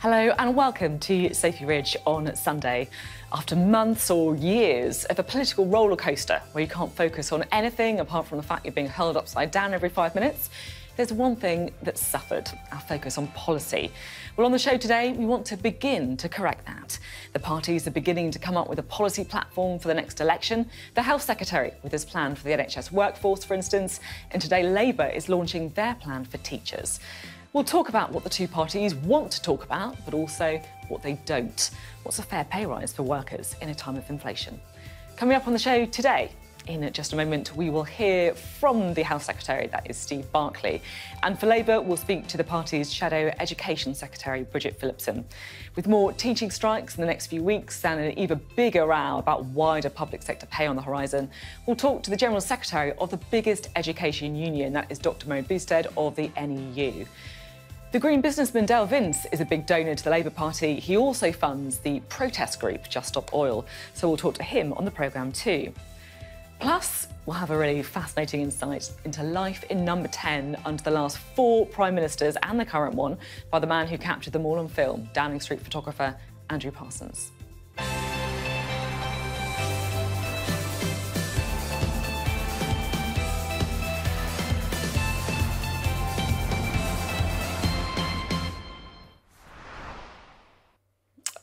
Hello and welcome to Sophy Ridge on Sunday. After months or years of a political roller coaster where you can't focus on anything apart from the fact you're being hurled upside down every 5 minutes, there's one thing that's suffered: our focus on policy. Well, on the show today, we want to begin to correct that. The parties are beginning to come up with a policy platform for the next election. The Health Secretary with his plan for the NHS workforce, for instance, and today Labour is launching their plan for teachers. We'll talk about what the two parties want to talk about, but also what they don't. What's a fair pay rise for workers in a time of inflation? Coming up on the show today, in just a moment, we will hear from the Health Secretary, that is Steve Barclay. And for Labour, we'll speak to the party's Shadow Education Secretary, Bridget Phillipson. With more teaching strikes in the next few weeks and an even bigger row about wider public sector pay on the horizon, we'll talk to the General Secretary of the biggest education union, that is Dr Mary Bousted of the NEU. The Green businessman Dale Vince is a big donor to the Labour Party. He also funds the protest group Just Stop Oil, so we'll talk to him on the programme too. Plus, we'll have a really fascinating insight into life in number 10 under the last four Prime Ministers and the current one by the man who captured them all on film, Downing Street photographer Andrew Parsons.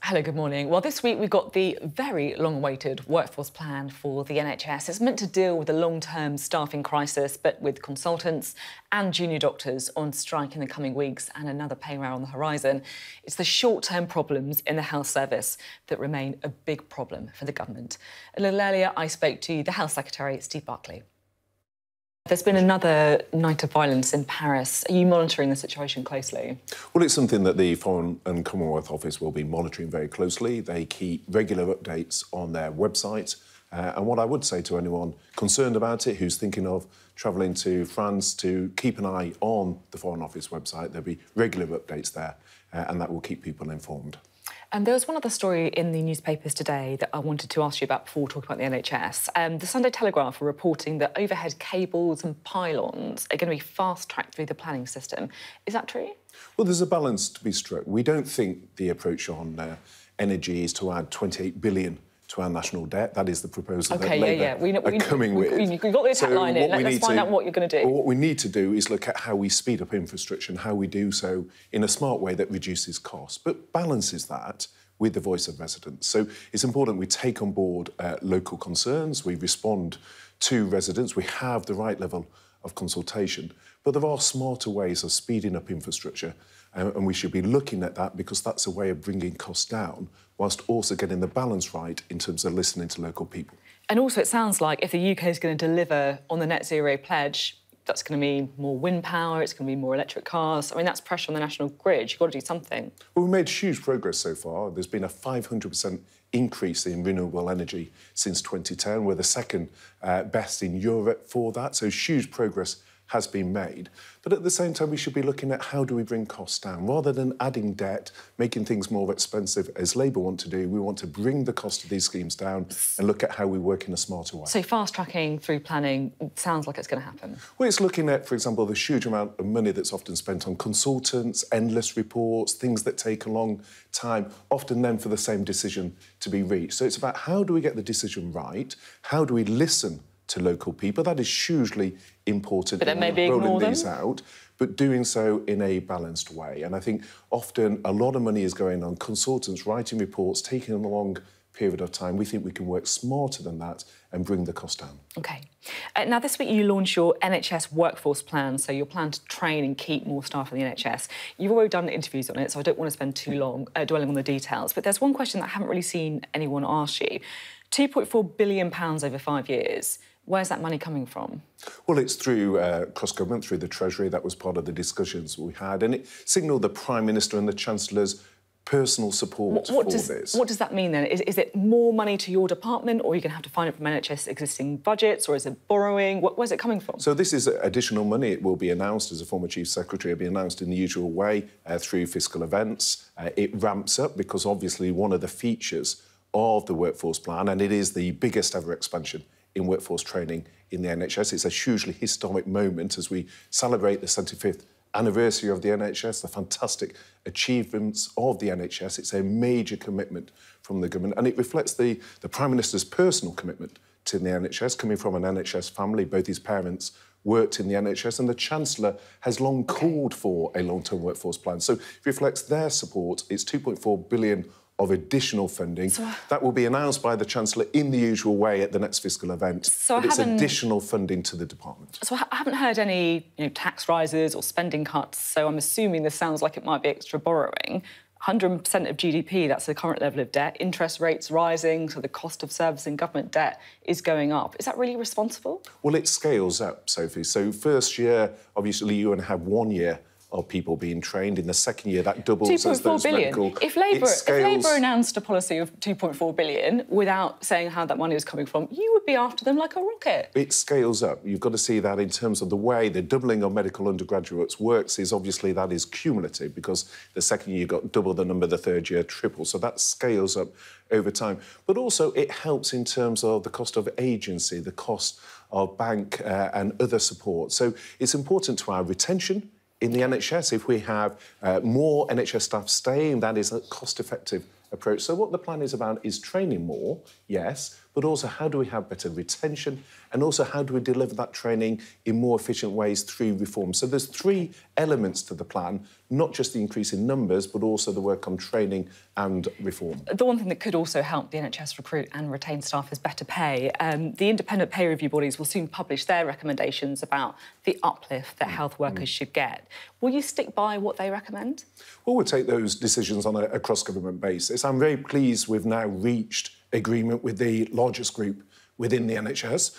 Hello, good morning. Well, this week we've got the very long-awaited workforce plan for the NHS. It's meant to deal with the long-term staffing crisis, but with consultants and junior doctors on strike in the coming weeks and another pay round on the horizon, it's the short-term problems in the health service that remain a big problem for the government. A little earlier, I spoke to the Health Secretary, Steve Barclay. There's been another night of violence in Paris. Are you monitoring the situation closely? Well, it's something that the Foreign and Commonwealth Office will be monitoring very closely. They keep regular updates on their website. And what I would say to anyone concerned about it, who's thinking of travelling to France, to keep an eye on the Foreign Office website. There'll be regular updates there, and that will keep people informed. And there was one other story in the newspapers today that I wanted to ask you about before talking about the NHS. The Sunday Telegraph are reporting that overhead cables and pylons are going to be fast-tracked through the planning system. Is that true? Well, there's a balance to be struck. We don't think the approach on energy is to add £28 billion to our national debt. That is the proposal that Labour are coming with. We've got the attack line in. Let's find out what you're going to do. Well, what we need to do is look at how we speed up infrastructure and how we do so in a smart way that reduces costs, but balances that with the voice of residents. So it's important we take on board local concerns, we respond to residents, we have the right level of consultation, but there are smarter ways of speeding up infrastructure, and we should be looking at that because that's a way of bringing costs down whilst also getting the balance right in terms of listening to local people. And also it sounds like if the UK is going to deliver on the net zero pledge, that's going to mean more wind power, it's going to be more electric cars. I mean, that's pressure on the national grid. You've got to do something. Well, we've made huge progress so far. There's been a 500% increase in renewable energy since 2010. We're the second best in Europe for that, so huge progress has been made. But at the same time, we should be looking at how do we bring costs down. Rather than adding debt, making things more expensive, as Labour want to do, we want to bring the cost of these schemes down and look at how we work in a smarter way. So fast-tracking through planning sounds like it's going to happen. Well, it's looking at, for example, the huge amount of money that's often spent on consultants, endless reports, things that take a long time, often then for the same decision to be reached. So it's about how do we get the decision right, how do we listen to local people. That is hugely important, but maybe rolling these out, but doing so in a balanced way. And I think often a lot of money is going on consultants writing reports, taking a long period of time. We think we can work smarter than that and bring the cost down. OK. Now, this week you launched your NHS workforce plan, so your plan to train and keep more staff in the NHS. You've already done interviews on it, so I don't want to spend too long dwelling on the details, but there's one question that I haven't really seen anyone ask you. £2.4 billion over 5 years. Where's that money coming from? Well, it's through cross-government, through the Treasury. That was part of the discussions we had, and it signalled the Prime Minister and the Chancellor's personal support for this. What does that mean, then? Is it more money to your department, or are you going to have to find it from NHS existing budgets, or is it borrowing? Where's it coming from? So this is additional money. It will be announced, as a former Chief Secretary, it'll be announced in the usual way through fiscal events. It ramps up because, obviously, one of the features of the workforce plan, and it is the biggest ever expansion in workforce training in the NHS. It's a hugely historic moment as we celebrate the 75th anniversary of the NHS, the fantastic achievements of the NHS. It's a major commitment from the government, and it reflects the Prime Minister's personal commitment to the NHS, coming from an NHS family. Both his parents worked in the NHS, and the Chancellor has long called for a long-term workforce plan. So it reflects their support. It's £2.4 billion of additional funding. So, that will be announced by the Chancellor in the usual way at the next fiscal event. So but it's additional funding to the department. So I haven't heard any tax rises or spending cuts, so I'm assuming this sounds like it might be extra borrowing. 100% of GDP, that's the current level of debt. Interest rates rising, so the cost of servicing government debt is going up. Is that really responsible? Well, it scales up, Sophie. So first year, obviously, you're going to have 1 year of people being trained. In the second year, that doubles as those medical... If Labour announced a policy of £2.4 billion without saying how that money was coming from, you would be after them like a rocket. It scales up. You've got to see that in terms of the way the doubling of medical undergraduates works is obviously that is cumulative, because the second year you got double the number, the third year triple. So that scales up over time. But also it helps in terms of the cost of agency, the cost of bank and other support. So it's important to our retention in the NHS. If we have more NHS staff staying, that is a cost-effective approach. So what the plan is about is training more, yes, but also how do we have better retention, and also how do we deliver that training in more efficient ways through reform. So there's three elements to the plan, not just the increase in numbers, but also the work on training and reform. The one thing that could also help the NHS recruit and retain staff is better pay. The independent pay review bodies will soon publish their recommendations about the uplift that health workers should get. Will you stick by what they recommend? Well, we'll take those decisions on a cross-government basis. I'm very pleased we've now reached agreement with the largest group within the NHS,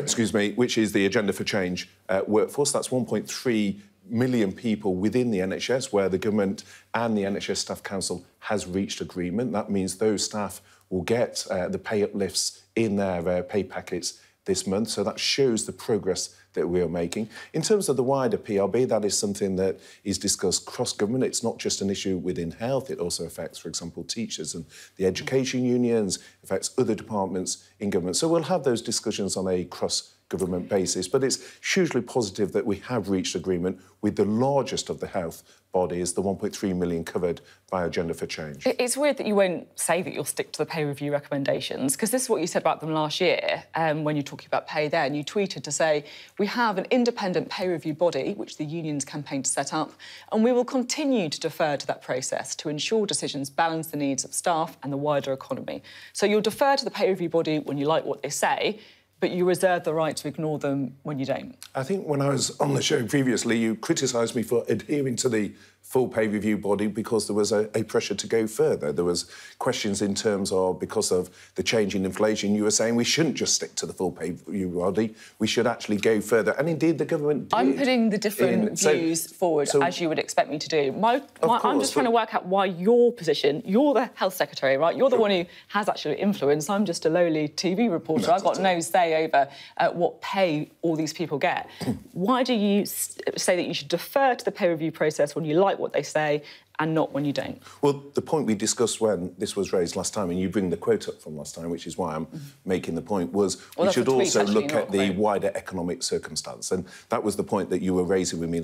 excuse me, which is the Agenda for Change workforce. That's 1.3 million people within the NHS, where the government and the NHS Staff Council has reached agreement. That means those staff will get the pay uplifts in their pay packets this month, so that shows the progress that we are making. In terms of the wider PRB, that is something that is discussed cross-government. It's not just an issue within health, it also affects, for example, teachers and the education unions, affects other departments in government. So we'll have those discussions on a cross-government basis, but it's hugely positive that we have reached agreement with the largest of the health bodies, the 1.3 million covered by Agenda for Change. It's weird that you won't say that you'll stick to the pay review recommendations, because this is what you said about them last year when you're talking about pay there, and you tweeted to say, we have an independent pay review body, which the unions campaigned to set up, and we will continue to defer to that process to ensure decisions balance the needs of staff and the wider economy. So you'll defer to the pay review body when you like what they say, but you reserve the right to ignore them when you don't. I think when I was on the show previously, you criticised me for adhering to the full pay review body because there was a pressure to go further. There was questions in terms of, because of the change in inflation, you were saying we shouldn't just stick to the full pay review body, we should actually go further. And indeed, the government did. I'm putting the different views forward, as you would expect me to do. I'm just trying to work out why your position, you're the health secretary, right? You're the one who has actual influence. I'm just a lowly TV reporter. I've got no say over what pay all these people get. Why do you say that you should defer to the pay review process when you like what they say and not when you don't? Well, the point we discussed when this was raised last time, and you bring the quote up from last time, which is why I'm making the point, was we should also look at the wider economic circumstance. And that was the point that you were raising with me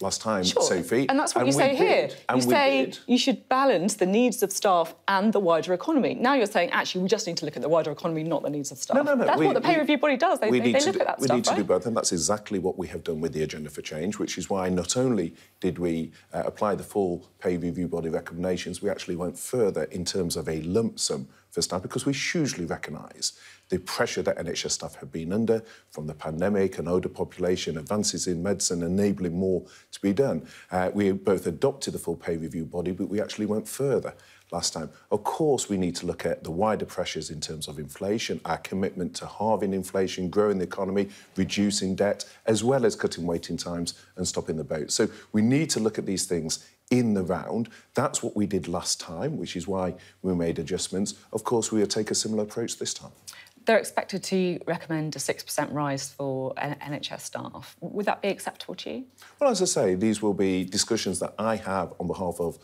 last time, Sophie. And that's what you say here. You say you should balance the needs of staff and the wider economy. Now you're saying, actually, we just need to look at the wider economy, not the needs of staff. No. That's what the pay review body does. They look at that stuff, right? We need to do both, and that's exactly what we have done with the Agenda for Change, which is why not only did we apply the full pay review body recommendations, we actually went further in terms of a lump sum for staff, because we hugely recognise the pressure that NHS staff have been under from the pandemic, an older population, advances in medicine, enabling more to be done. We both adopted the full pay review body, but we actually went further last time. Of course, we need to look at the wider pressures in terms of inflation, our commitment to halving inflation, growing the economy, reducing debt, as well as cutting waiting times and stopping the boat. So we need to look at these things in the round. That's what we did last time, which is why we made adjustments. Of course, we will take a similar approach this time. They're expected to recommend a 6% rise for NHS staff. Would that be acceptable to you? Well, as I say, these will be discussions that I have on behalf of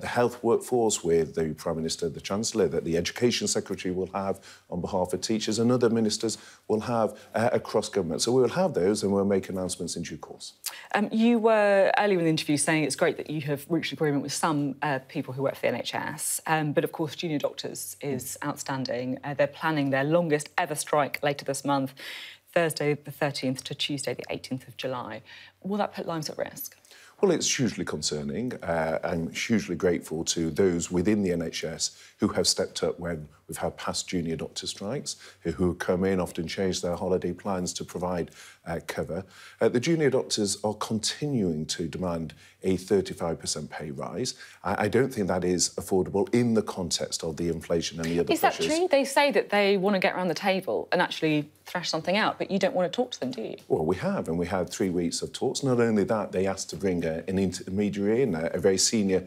the health workforce with the Prime Minister, the Chancellor, that the Education Secretary will have on behalf of teachers, and other ministers will have across government. So we will have those and we'll make announcements in due course. You were earlier in the interview saying it's great that you have reached agreement with some people who work for the NHS, but of course junior doctors is outstanding. They're planning their longest ever strike later this month, Thursday the 13th to Tuesday the 18th of July. Will that put lives at risk? Well, it's hugely concerning. I'm hugely grateful to those within the NHS who have stepped up when we've had past junior doctor strikes, who come in, often change their holiday plans to provide cover. The junior doctors are continuing to demand a 35% pay rise. I don't think that is affordable in the context of the inflation and the other pressures. Is that true? They say that they want to get around the table and actually thrash something out, but you don't want to talk to them, do you? Well, we have, and we had 3 weeks of talks. Not only that, they asked to bring an intermediary in, a very senior,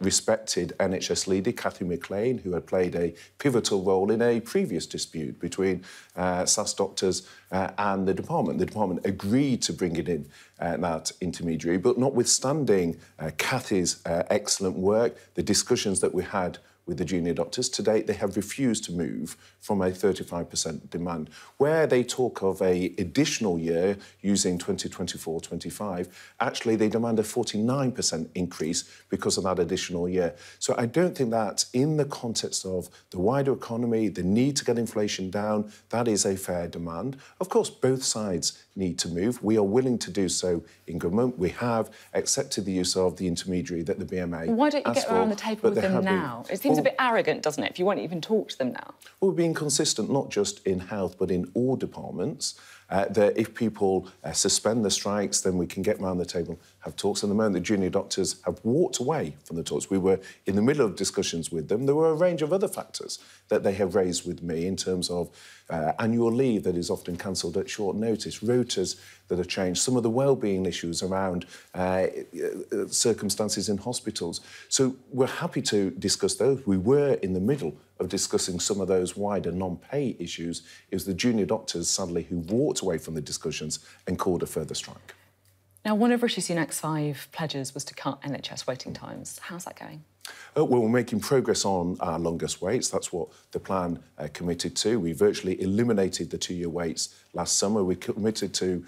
respected NHS leader, Kathy McLean, who had played a pivotal role in a previous dispute between SAS doctors and the department. The department agreed to bring it in, that intermediary, but notwithstanding Kathy's excellent work, the discussions that we had with the junior doctors, to date, they have refused to move from a 35% demand. Where they talk of an additional year using 2024-25, actually they demand a 49% increase because of that additional year. So I don't think that, in the context of the wider economy, the need to get inflation down, that is a fair demand. Of course, both sides need to move. We are willing to do so in government. We have accepted the use of the intermediary that the BMA. Why don't you get around the table with them now? It seems a bit arrogant, doesn't it, if you won't even talk to them now? Well, we're being consistent, not just in health, but in all departments, that if people suspend the strikes, then we can get round the table, have talks. At the moment, the junior doctors have walked away from the talks. We were in the middle of discussions with them. There were a range of other factors that they have raised with me in terms of annual leave that is often cancelled at short notice, rotas that have changed, some of the well-being issues around circumstances in hospitals. So we're happy to discuss those. We were in the middle of discussing some of those wider non-pay issues. It was the junior doctors, sadly, who walked away from the discussions and called a further strike. Now, one of Rishi Sunak's 5 pledges was to cut NHS waiting times. How's that going? Well, we're making progress on our longest waits. That's what the plan committed to. We virtually eliminated the 2-year waits last summer. We committed to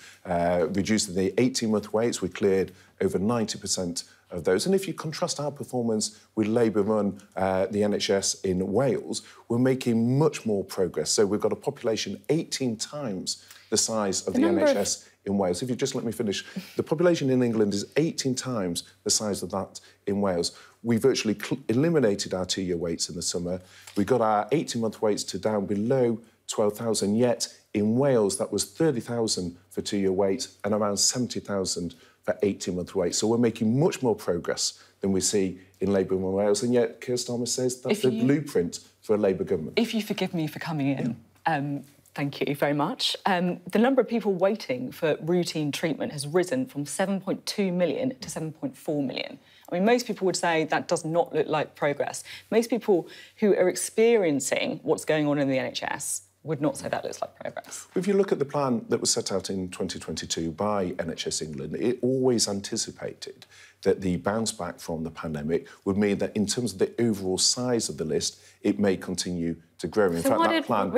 reducing the 18-month waits. We cleared over 90% of those. And if you contrast our performance with Labour run the NHS in Wales, we're making much more progress. So we've got a population 18 times the size of the NHS in Wales. If you just let me finish. The population in England is 18 times the size of that in Wales. We virtually eliminated our 2-year waits in the summer. We got our 18-month waits to down below 12,000, yet in Wales that was 30,000 for 2-year waits and around 70,000 for 18-month waits. So we're making much more progress than we see in Labour in Wales, and yet Keir Starmer says that's the blueprint for a Labour government. If you forgive me for coming in... Yeah. Thank you very much. The number of people waiting for routine treatment has risen from 7.2 million to 7.4 million. I mean, most people would say that does not look like progress. Most people who are experiencing what's going on in the NHS would not say that looks like progress. If you look at the plan that was set out in 2022 by NHS England, it always anticipated that the bounce back from the pandemic would mean that, in terms of the overall size of the list, it may continue to grow. In fact, that plan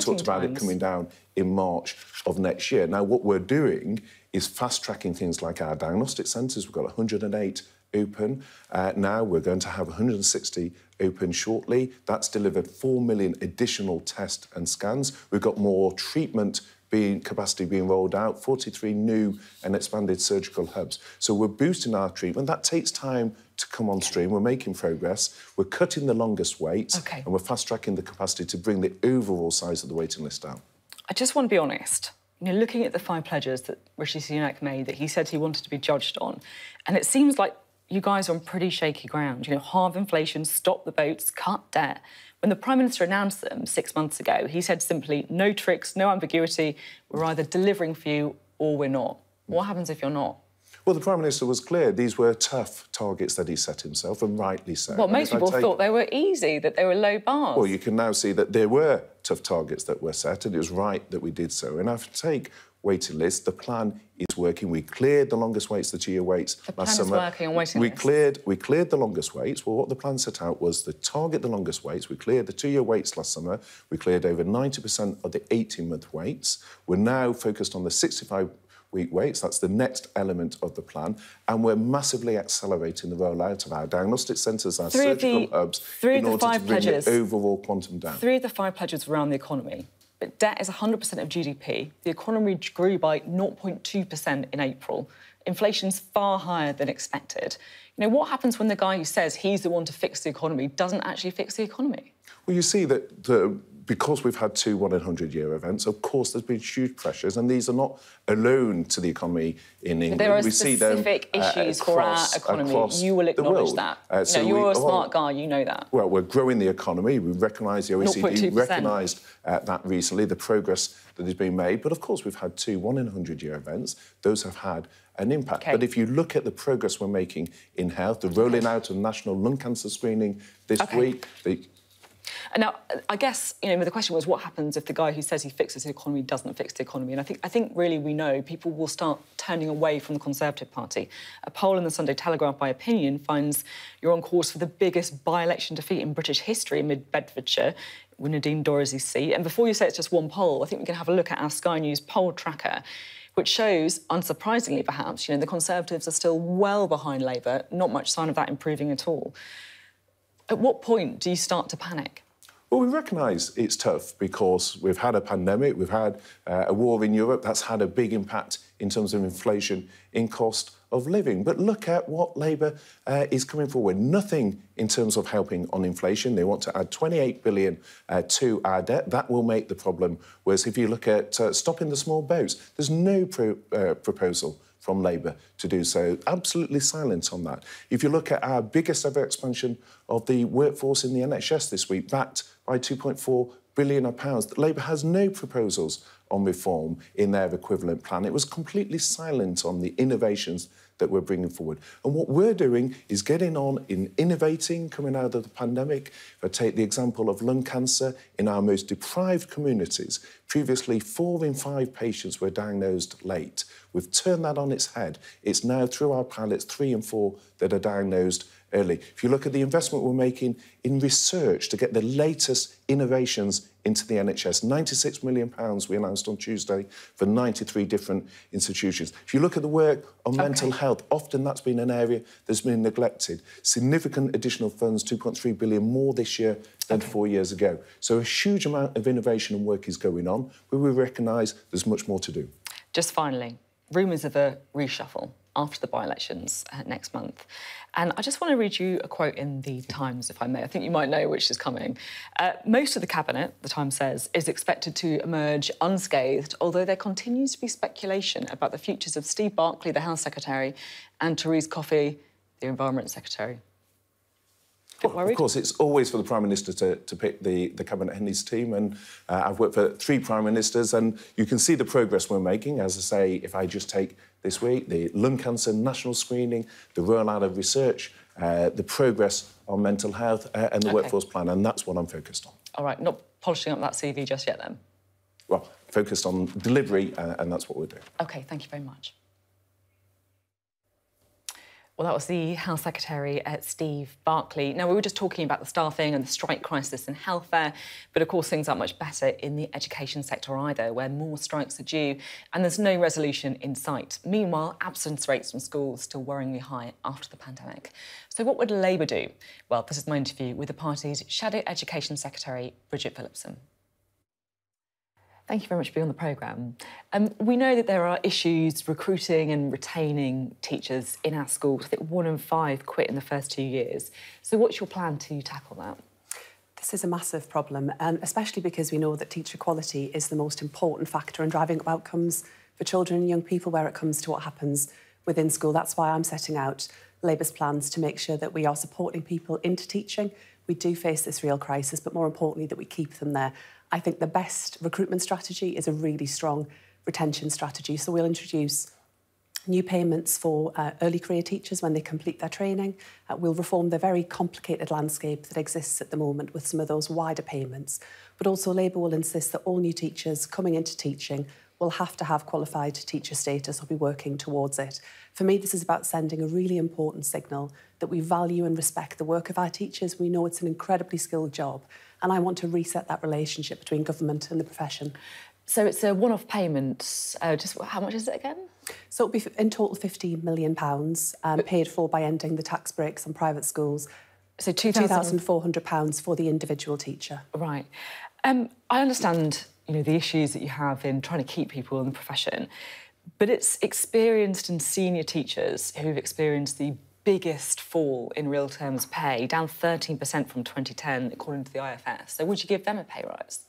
talked about it coming down in March of next year. Now, what we're doing is fast-tracking things like our diagnostic centres. We've got 108 open now. We're going to have 160 open shortly. That's delivered 4 million additional tests and scans. We've got more treatment capacity being rolled out, 43 new and expanded surgical hubs. So we're boosting our treatment. That takes time to come on stream. We're making progress. We're cutting the longest waits, and we're fast-tracking the capacity to bring the overall size of the waiting list down. I just want to be honest. You know, looking at the 5 pledges that Rishi Sunak made, that he said he wanted to be judged on, and it seems like you guys are on pretty shaky ground. You know, halve inflation, stop the boats, cut debt. When the Prime Minister announced them 6 months ago, he said simply, no tricks, no ambiguity, we're either delivering for you or we're not. What happens if you're not? Well, the Prime Minister was clear. These were tough targets that he set himself, and rightly so. Well, most people thought they were easy, that they were low bars. Well, you can now see that there were tough targets that were set, and it was right that we did so. And after take waiting list, the plan is working. We cleared the longest waits, the GEO waits last summer. The plan is working on waiting list. We cleared the longest waits. Well, what the plan set out was to target the longest waits. We cleared the 2-year waits last summer. We cleared over 90% of the 18-month waits. We're now focused on the 65-week waits. That's the next element of the plan. And we're massively accelerating the rollout of our diagnostic centres, our surgical hubs, in order to bring the overall quantum down. Three of the 5 pledges around the economy. But debt is 100% of GDP. The economy grew by 0.2% in April. Inflation's far higher than expected. You know, what happens when the guy who says he's the one to fix the economy doesn't actually fix the economy? Well, you see that because we've had 2 1-in-100-year events, of course, there's been huge pressures, and these are not alone to the economy in England. There are specific issues for our economy. You will acknowledge that. So you're a smart guy, you know that. Well, we're growing the economy. We recognise the OECD, recognised that recently, the progress that has been made. But, of course, we've had 2 1-in-100-year events. Those have had an impact. Okay. But if you look at the progress we're making in health, the rolling out of national lung cancer screening this week... And now, I guess, you know, the question was what happens if the guy who says he fixes the economy doesn't fix the economy? And I think really we know people will start turning away from the Conservative Party. A poll in the Sunday Telegraph by Opinion finds you're on course for the biggest by-election defeat in British history in mid-Bedfordshire, with Nadine Dorries' seat. And before you say it's just one poll, I think we can have a look at our Sky News poll tracker, which shows, unsurprisingly perhaps, you know, the Conservatives are still well behind Labour, not much sign of that improving at all. At what point do you start to panic? Well, we recognise it's tough because we've had a pandemic, we've had a war in Europe, that's had a big impact in terms of inflation in cost of living. But look at what Labour is coming forward. Nothing in terms of helping on inflation. They want to add £28 billion to our debt. That will make the problem worse. If you look at stopping the small boats, there's no proposal from Labour to do so. Absolutely silent on that. If you look at our biggest ever expansion of the workforce in the NHS this week, backed by £2.4 billion, Labour has no proposals on reform in their equivalent plan. It was completely silent on the innovations that we're bringing forward. And what we're doing is getting on in innovating, coming out of the pandemic. If I take the example of lung cancer in our most deprived communities, previously 4 in 5 patients were diagnosed late. We've turned that on its head. It's now, through our pilots, 3 in 4 that are diagnosed early. If you look at the investment we're making in research to get the latest innovations into the NHS, £96 million we announced on Tuesday for 93 different institutions. If you look at the work on mental health, often that's been an area that's been neglected. Significant additional funds, £2.3 billion more this year than 4 years ago. So a huge amount of innovation and work is going on, but we recognise there's much more to do. Just finally, rumours of a reshuffle after the by-elections next month. And I just want to read you a quote in The Times, if I may. I think you might know which is coming. Most of the Cabinet, The Times says, is expected to emerge unscathed, although there continues to be speculation about the futures of Steve Barclay, the Health Secretary, and Theresa Coffey, the Environment Secretary. Of course, it's always for the Prime Minister to pick the Cabinet and his team, and I've worked for 3 Prime Ministers, and you can see the progress we're making. As I say, if I just take this week, the lung cancer national screening, the rollout of research, the progress on mental health and the workforce plan, and that's what I'm focused on. All right, not polishing up that CV just yet, then? Well, focused on delivery, and that's what we're doing. OK, thank you very much. Well, that was the Health Secretary, Steve Barclay. Now, we were just talking about the staffing and the strike crisis in health there, but, of course, things aren't much better in the education sector either, where more strikes are due and there's no resolution in sight. Meanwhile, absence rates from schools still worryingly high after the pandemic. So what would Labour do? Well, this is my interview with the party's Shadow Education Secretary, Bridget Phillipson. Thank you very much for being on the programme. We know that there are issues recruiting and retaining teachers in our schools. I think 1 in 5 quit in the first 2 years. So what's your plan to tackle that? This is a massive problem, and especially because we know that teacher quality is the most important factor in driving up outcomes for children and young people where it comes to what happens within school. That's why I'm setting out Labour's plans to make sure that we are supporting people into teaching. We do face this real crisis, but more importantly, that we keep them there. I think the best recruitment strategy is a really strong retention strategy. So we'll introduce new payments for early career teachers when they complete their training. We'll reform the very complicated landscape that exists at the moment with some of those wider payments. But also Labour will insist that all new teachers coming into teaching will have to have qualified teacher status or be working towards it. For me, this is about sending a really important signal that we value and respect the work of our teachers. We know it's an incredibly skilled job, and I want to reset that relationship between government and the profession. So it's a one-off payment. Just how much is it again? So it'll be in total £50 million paid for by ending the tax breaks on private schools. So £2,400 for the individual teacher. Right. I understand, you know, the issues that you have in trying to keep people in the profession, but it's experienced and senior teachers who've experienced the biggest fall in real terms pay, down 13% from 2010, according to the IFS. So would you give them a pay rise?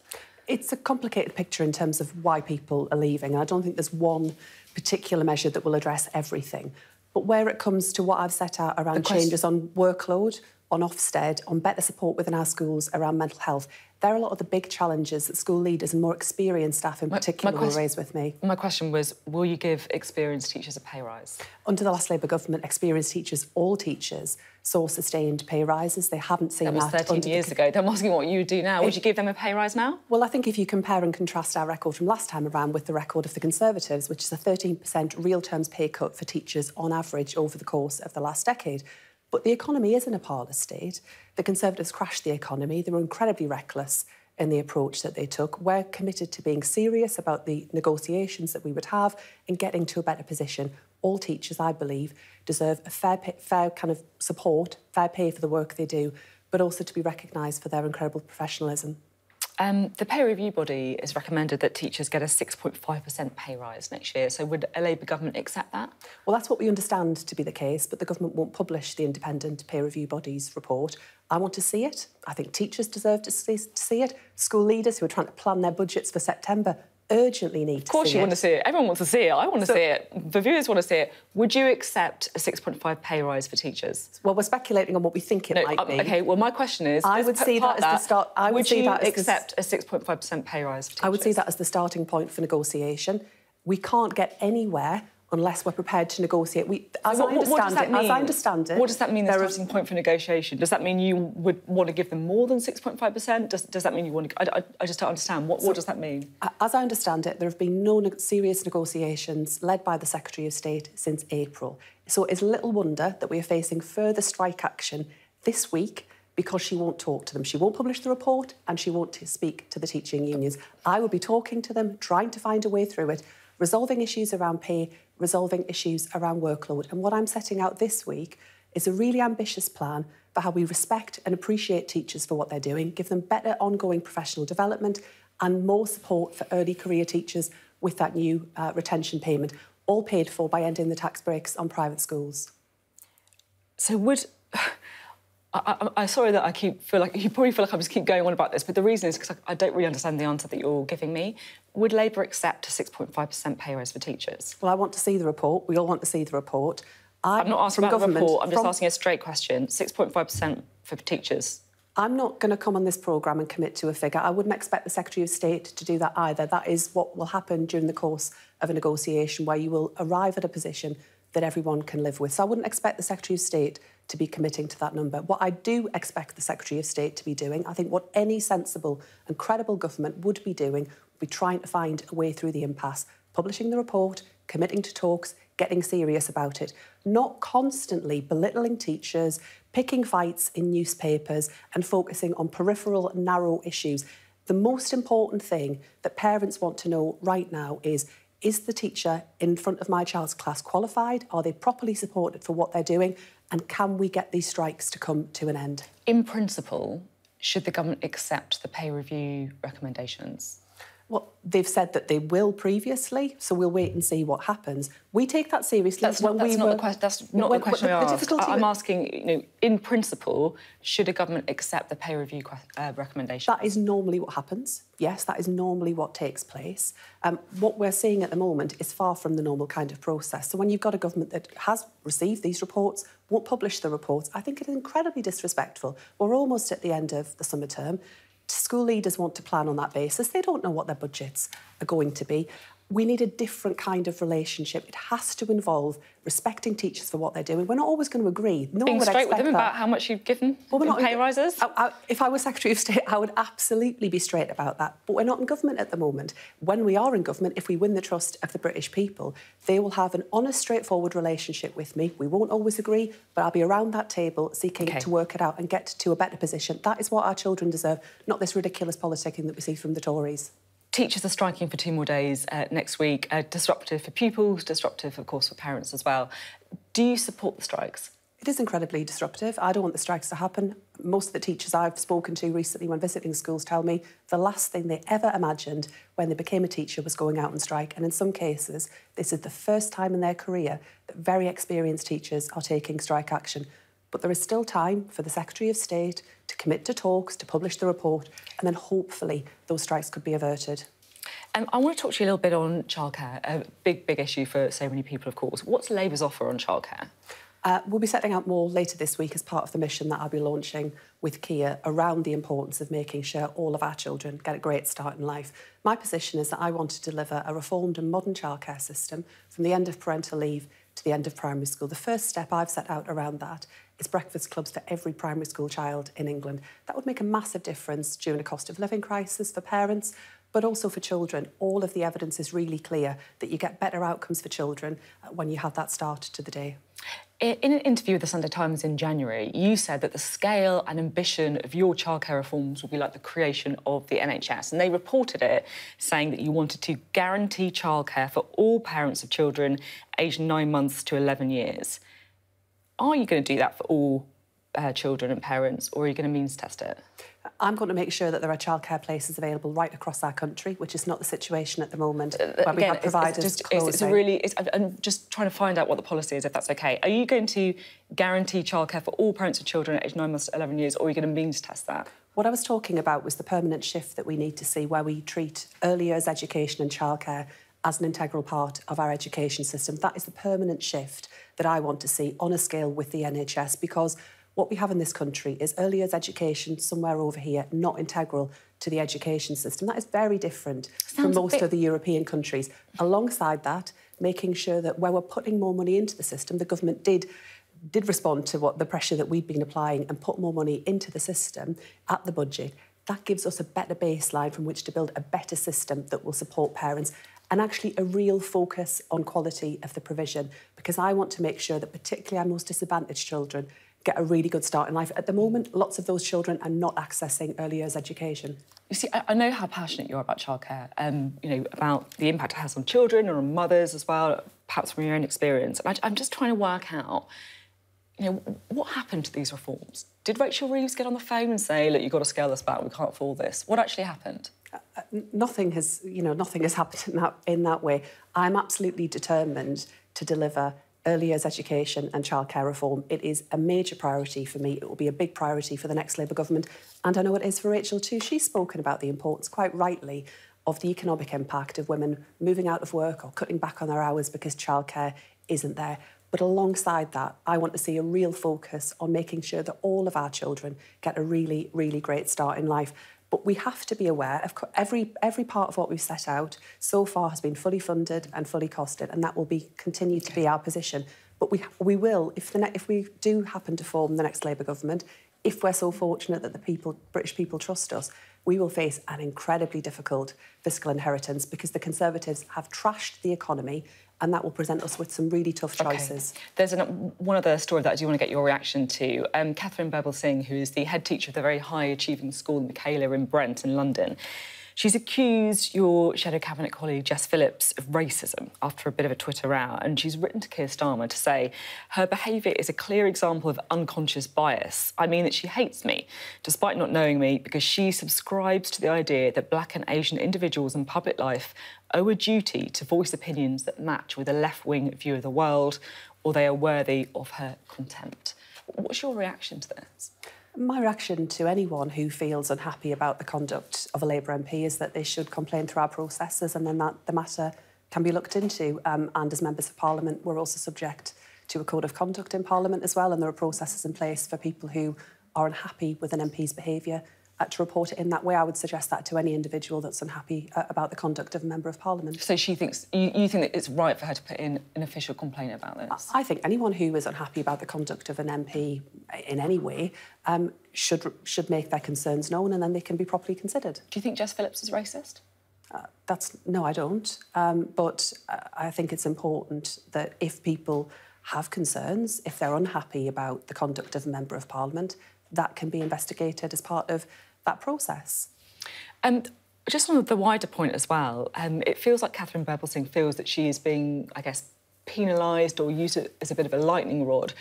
It's a complicated picture in terms of why people are leaving. I don't think there's one particular measure that will address everything. But where it comes to what I've set out around changes on workload, on Ofsted, on better support within our schools around mental health, there are a lot of the big challenges that school leaders and more experienced staff in particular will raise with me. My question was, will you give experienced teachers a pay rise? Under the last Labour government, experienced teachers, all teachers, saw sustained pay rises. They haven't seen that. That was 13 years ago. I'm asking what you do now. Would you give them a pay rise now? Well, I think if you compare and contrast our record from last time around with the record of the Conservatives, which is a 13% real terms pay cut for teachers on average over the course of the last decade. But the economy is in a parlous state. The Conservatives crashed the economy. They were incredibly reckless in the approach that they took. We're committed to being serious about the negotiations that we would have and getting to a better position. All teachers, I believe, deserve a fair kind of support, fair pay for the work they do, but also to be recognised for their incredible professionalism. The peer review body has recommended that teachers get a 6.5% pay rise next year. So would a Labour government accept that? Well, that's what we understand to be the case, but the government won't publish the independent peer review body's report. I want to see it. I think teachers deserve to see it. School leaders who are trying to plan their budgets for September urgently need to see it. Of course you want to see it. Everyone wants to see it. I want to see it. The viewers want to see it. Would you accept a 6.5 pay rise for teachers? Well, we're speculating on what we think it might be. OK, well, my question is... I would see that as the start... Would you accept a 6.5% pay rise for teachers? I would see that as the starting point for negotiation. We can't get anywhere unless we're prepared to negotiate. As I understand it... What does that mean, the starting point for negotiation? Does that mean you would want to give them more than 6.5%? Does that mean you want to... I just don't understand. What does that mean? As I understand it, there have been no serious negotiations led by the Secretary of State since April. So it is little wonder that we are facing further strike action this week because she won't talk to them. She won't publish the report and she won't speak to the teaching unions. I will be talking to them, trying to find a way through it, resolving issues around pay, resolving issues around workload. And what I'm setting out this week is a really ambitious plan for how we respect and appreciate teachers for what they're doing, give them better ongoing professional development and more support for early career teachers with that new retention payment, all paid for by ending the tax breaks on private schools. So would... I'm sorry that I feel like I just keep going on about this, but the reason is because I don't really understand the answer that you're giving me. Would Labour accept a 6.5% pay rise for teachers? Well, I want to see the report. We all want to see the report. I'm not asking about the report. I'm just asking a straight question. 6.5% for teachers. I'm not going to come on this programme and commit to a figure. I wouldn't expect the Secretary of State to do that either. That is what will happen during the course of a negotiation, where you will arrive at a position that everyone can live with. So I wouldn't expect the Secretary of State to be committing to that number. What I do expect the Secretary of State to be doing, I think what any sensible and credible government would be doing, would be trying to find a way through the impasse, publishing the report, committing to talks, getting serious about it, not constantly belittling teachers, picking fights in newspapers and focusing on peripheral, narrow issues. The most important thing that parents want to know right now is the teacher in front of my child's class qualified? Are they properly supported for what they're doing? And can we get these strikes to come to an end? In principle, should the government accept the pay review recommendations? Well, they've said that they will previously, so we'll wait and see what happens. We take that seriously. I'm asking, you know, in principle, should a government accept the pay review recommendations? That is normally what happens. Yes, that is normally what takes place. What we're seeing at the moment is far from the normal kind of process. So when you've got a government that has received these reports, won't publish the reports, I think it is incredibly disrespectful. We're almost at the end of the summer term. School leaders want to plan on that basis. They don't know what their budgets are going to be. we need a different kind of relationship. It has to involve respecting teachers for what they're doing. We're not always going to agree. No one would expect that. Being straight with them about how much you've given in pay rises? If I was Secretary of State, I would absolutely be straight about that. But we're not in government at the moment. When we are in government, if we win the trust of the British people, they will have an honest, straightforward relationship with me. We won't always agree, but I'll be around that table seeking to work it out and get to a better position. That is what our children deserve, not this ridiculous politicking that we see from the Tories. Teachers are striking for 2 more days next week. Disruptive for pupils, disruptive, of course, for parents as well. Do you support the strikes? It is incredibly disruptive. I don't want the strikes to happen. Most of the teachers I've spoken to recently when visiting schools tell me the last thing they ever imagined when they became a teacher was going out on strike. And in some cases, this is the first time in their career that very experienced teachers are taking strike action. But there is still time for the Secretary of State to commit to talks, to publish the report, and then hopefully those strikes could be averted. I want to talk to you a little bit on childcare, a big, big issue for so many people, of course. What's Labour's offer on childcare? We'll be setting out more later this week as part of the mission that I'll be launching with Keir around the importance of making sure all of our children get a great start in life. My position is that I want to deliver a reformed and modern childcare system from the end of parental leave to the end of primary school. The first step I've set out around that is breakfast clubs for every primary school child in England. That would make a massive difference during a cost of living crisis for parents, but also for children. All of the evidence is really clear that you get better outcomes for children when you have that start to the day. In an interview with the Sunday Times in January, you said that the scale and ambition of your childcare reforms will be like the creation of the NHS. And they reported it, saying that you wanted to guarantee childcare for all parents of children aged 9 months to 11 years. Are you going to do that for all children and parents, or are you going to means test it? I'm going to make sure that there are childcare places available right across our country, which is not the situation at the moment, where we have providers closing. I'm just trying to find out what the policy is, if that's OK. Are you going to guarantee childcare for all parents of children aged 9 months to 11 years, or are you going to means test that? What I was talking about was the permanent shift that we need to see, where we treat early years education and childcare as an integral part of our education system. That is the permanent shift that I want to see on a scale with the NHS, because what we have in this country is early years education somewhere over here, not integral to the education system. That is very different from most other European countries. Alongside that, making sure that where we're putting more money into the system, the government did respond to what the pressure that we'd been applying and put more money into the system at the budget. That gives us a better baseline from which to build a better system that will support parents, and actually a real focus on quality of the provision, because I want to make sure that particularly our most disadvantaged children get a really good start in life. At the moment, lots of those children are not accessing early years education. You see, I know how passionate you are about childcare, you know, about the impact it has on children or on mothers as well, perhaps from your own experience. And I'm just trying to work out, you know, what happened to these reforms? Did Rachel Reeves get on the phone and say, look, you've got to scale this back, we can't afford this? What actually happened? Nothing has happened in that way. I'm absolutely determined to deliver early years education and childcare reform. It is a major priority for me. It will be a big priority for the next Labour government. And I know it is for Rachel too. She's spoken about the importance, quite rightly, of the economic impact of women moving out of work or cutting back on their hours because childcare isn't there. But alongside that, I want to see a real focus on making sure that all of our children get a really, really great start in life. But we have to be aware of every part of what we've set out so far has been fully funded and fully costed, and that will be continue to be our position. But we will, if we do happen to form the next Labour government, if we're so fortunate that the British people trust us, we will face an incredibly difficult fiscal inheritance, because the Conservatives have trashed the economy, and that will present us with some really tough choices. Okay. There's one other story that I do want to get your reaction to. Katharine Birbalsingh, who is the head teacher of the very high-achieving school Michaela in Brent in London, she's accused your shadow cabinet colleague Jess Phillips of racism after a bit of a Twitter row, and she's written to Keir Starmer to say her behaviour is a clear example of unconscious bias. I mean that she hates me, despite not knowing me, because she subscribes to the idea that black and Asian individuals in public life owe a duty to voice opinions that match with a left-wing view of the world, or they are worthy of her contempt. What's your reaction to this? My reaction to anyone who feels unhappy about the conduct of a Labour MP is that they should complain through our processes, and then that the matter can be looked into. And as members of Parliament, we're also subject to a code of conduct in Parliament as well, and there are processes in place for people who are unhappy with an MP's behaviour to report it in that way. I would suggest that to any individual that's unhappy about the conduct of a Member of Parliament. So she thinks, you think that it's right for her to put in an official complaint about this? I think anyone who is unhappy about the conduct of an MP in any way should make their concerns known, and then they can be properly considered. Do you think Jess Phillips is racist? No, I don't. But I think it's important that if people have concerns, if they're unhappy about the conduct of a Member of Parliament, that can be investigated as part of that process. And just on the wider point as well, it feels like Katharine Birbalsingh feels that she is being, I guess, penalised or used as a bit of a lightning rod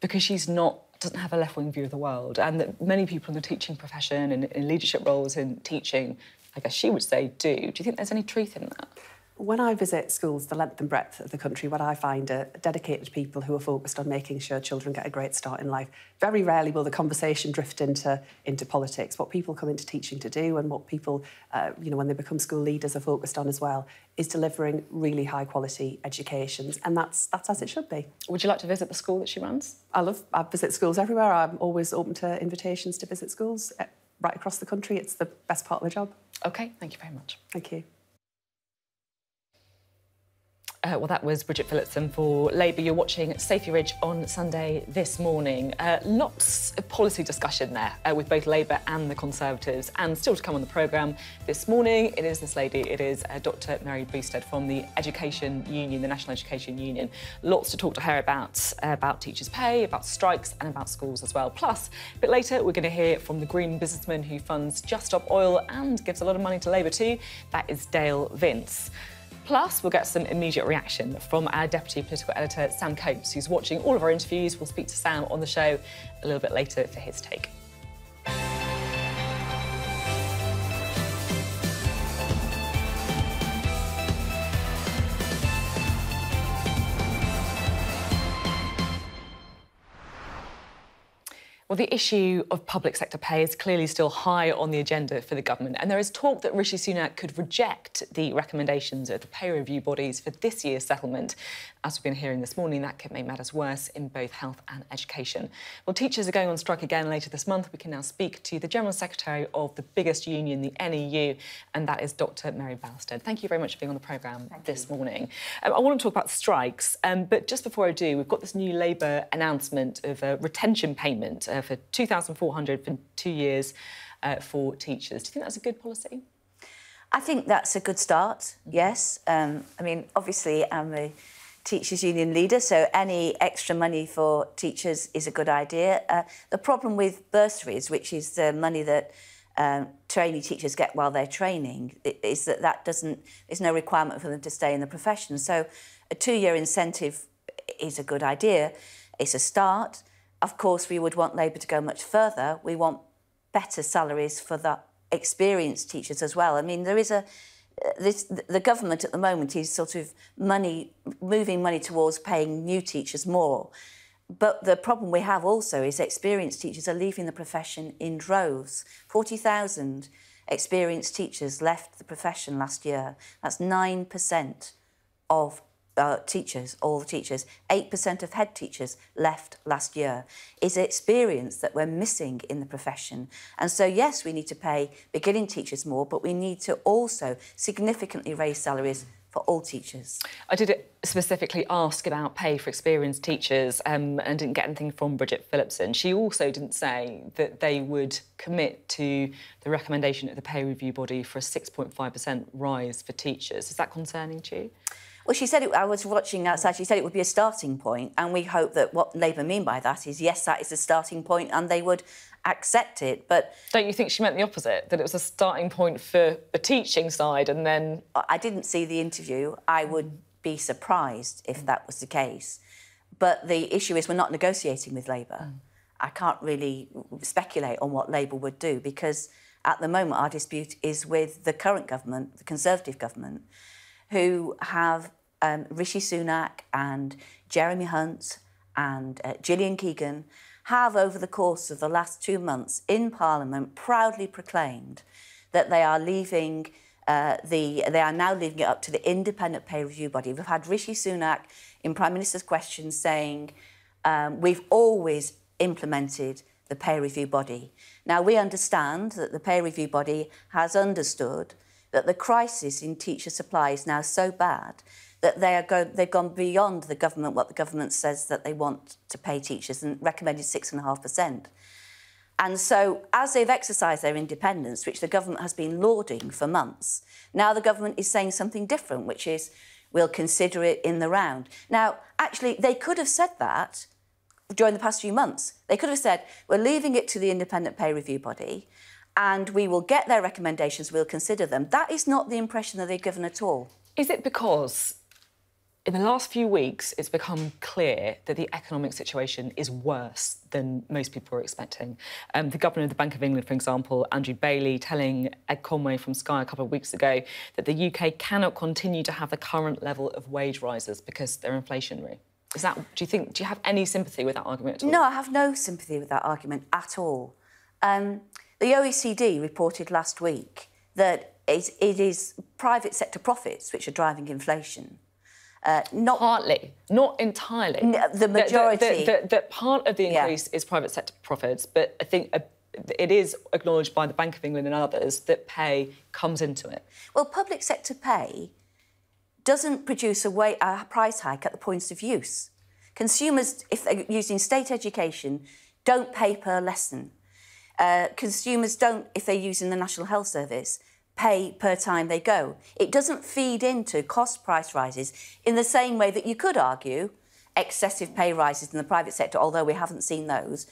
because she's doesn't have a left-wing view of the world, and that many people in the teaching profession and in leadership roles in teaching, I guess she would say, do. Do you think there's any truth in that? When I visit schools, the length and breadth of the country, what I find are dedicated people who are focused on making sure children get a great start in life. Very rarely will the conversation drift into politics. What people come into teaching to do, and what people, you know, when they become school leaders are focused on as well, is delivering really high-quality educations, and that's as it should be. Would you like to visit the school that she runs? I visit schools everywhere. I'm always open to invitations to visit schools right across the country. It's the best part of the job. OK, thank you very much. Thank you. Well, that was Bridget Phillipson for Labour. You're watching Sophy Ridge on Sunday this morning. Lots of policy discussion there with both Labour and the Conservatives. And still to come on the programme this morning, it is this lady. It is Dr Mary Beestead from the Education Union, the National Education Union. Lots to talk to her about teachers' pay, about strikes and about schools as well. Plus, a bit later, we're going to hear from the green businessman who funds Just Stop Oil and gives a lot of money to Labour too. That is Dale Vince. Plus, we'll get some immediate reaction from our Deputy Political Editor, Sam Coates, who's watching all of our interviews. We'll speak to Sam on the show a little bit later for his take. Well, the issue of public sector pay is clearly still high on the agenda for the government, and there is talk that Rishi Sunak could reject the recommendations of the pay review bodies for this year's settlement. As we've been hearing this morning, that could make matters worse in both health and education. Well, teachers are going on strike again later this month. We can now speak to the General Secretary of the biggest union, the NEU, and that is Dr Mary Beestead. Thank you very much for being on the programme this morning. I want to talk about strikes, but just before I do, we've got this new Labour announcement of a retention payment for £2,400 for 2 years for teachers. Do you think that's a good policy? I think that's a good start, yes. I mean, obviously, I'm a teachers' union leader, so any extra money for teachers is a good idea. The problem with bursaries, which is the money that trainee teachers get while they're training, is that there's no requirement for them to stay in the profession. So a 2-year incentive is a good idea. It's a start. Of course, we would want Labour to go much further. We want better salaries for the experienced teachers as well. I mean, there is the government at the moment is sort of moving money towards paying new teachers more. But the problem we have also is experienced teachers are leaving the profession in droves. 40,000 experienced teachers left the profession last year. That's 9% of teachers, all the teachers. 8% of head teachers left last year. Is experience that we're missing in the profession. And so, yes, we need to pay beginning teachers more, but we need to also significantly raise salaries for all teachers. I did specifically ask about pay for experienced teachers and didn't get anything from Bridget Phillipson. She also didn't say that they would commit to the recommendation of the pay review body for a 6.5% rise for teachers. Is that concerning to you? Well, she said, I was watching outside, she said it would be a starting point, and we hope that what Labour mean by that is, yes, that is a starting point, and they would accept it, but... Don't you think she meant the opposite, that it was a starting point for the teaching side and then... I didn't see the interview. I would be surprised if that was the case. But the issue is we're not negotiating with Labour. I can't really speculate on what Labour would do, because at the moment our dispute is with the current government, the Conservative government, who have... Rishi Sunak and Jeremy Hunt and Gillian Keegan have, over the course of the last 2 months in Parliament, proudly proclaimed that they are leaving they are now leaving it up to the independent pay review body. We've had Rishi Sunak in Prime Minister's Questions saying we've always implemented the peer review body. Now, we understand that the peer review body has understood that the crisis in teacher supply is now so bad that they are they've gone beyond the government, what the government says that they want to pay teachers, and recommended 6.5%. And so, as they've exercised their independence, which the government has been lauding for months, now the government is saying something different, which is, we'll consider it in the round. Now, actually, they could have said that during the past few months. They could have said, we're leaving it to the independent peer review body, and we will get their recommendations, we'll consider them. That is not the impression that they've given at all. Is it because in the last few weeks, it's become clear that the economic situation is worse than most people were expecting? The governor of the Bank of England, for example, Andrew Bailey, telling Ed Conway from Sky a couple of weeks ago that the UK cannot continue to have the current level of wage rises because they're inflationary. Is that, do you have any sympathy with that argument at all? No, I have no sympathy with that argument at all. The OECD reported last week that it is private sector profits which are driving inflation. Not partly, not entirely. The majority. That part of the increase is private sector profits, but I think it is acknowledged by the Bank of England and others that pay comes into it. Well, public sector pay doesn't produce a price hike at the points of use. Consumers, if they're using state education, don't pay per lesson. Consumers don't, if they're using the National Health Service, pay per time they go. It doesn't feed into cost price rises in the same way that you could argue excessive pay rises in the private sector, although we haven't seen those,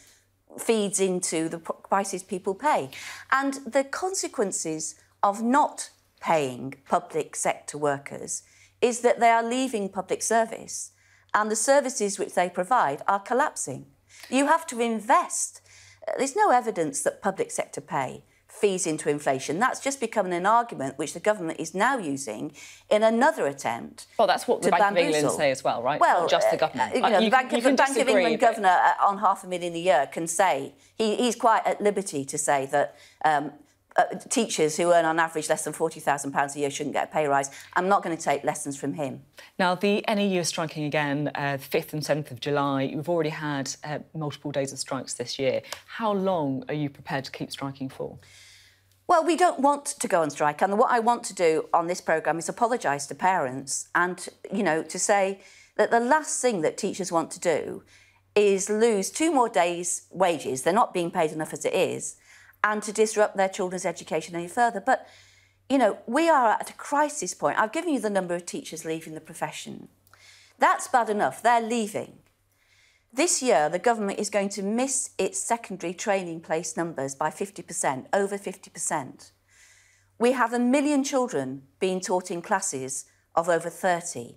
feeds into the prices people pay. And the consequences of not paying public sector workers is that they are leaving public service and the services which they provide are collapsing. You have to invest. There's no evidence that public sector pay feeds into inflation. That's just becoming an argument which the government is now using in another attempt. Well, that's what the Bank of England say as well, right? Well, not just the government. You know, the Bank of England governor on £500,000 a year can say, he's quite at liberty to say that teachers who earn on average less than £40,000 a year shouldn't get a pay rise. I'm not going to take lessons from him. Now, the NEU is striking again 5th and 7th of July. You've already had multiple days of strikes this year. How long are you prepared to keep striking for? Well, we don't want to go on strike. And what I want to do on this programme is apologise to parents and, you know, to say that the last thing that teachers want to do is lose 2 more days' wages. They're not being paid enough as it is, and to disrupt their children's education any further. But, you know, we are at a crisis point. I've given you the number of teachers leaving the profession. That's bad enough. They're leaving. This year, the government is going to miss its secondary training place numbers by 50%, over 50%. We have 1 million children being taught in classes of over 30.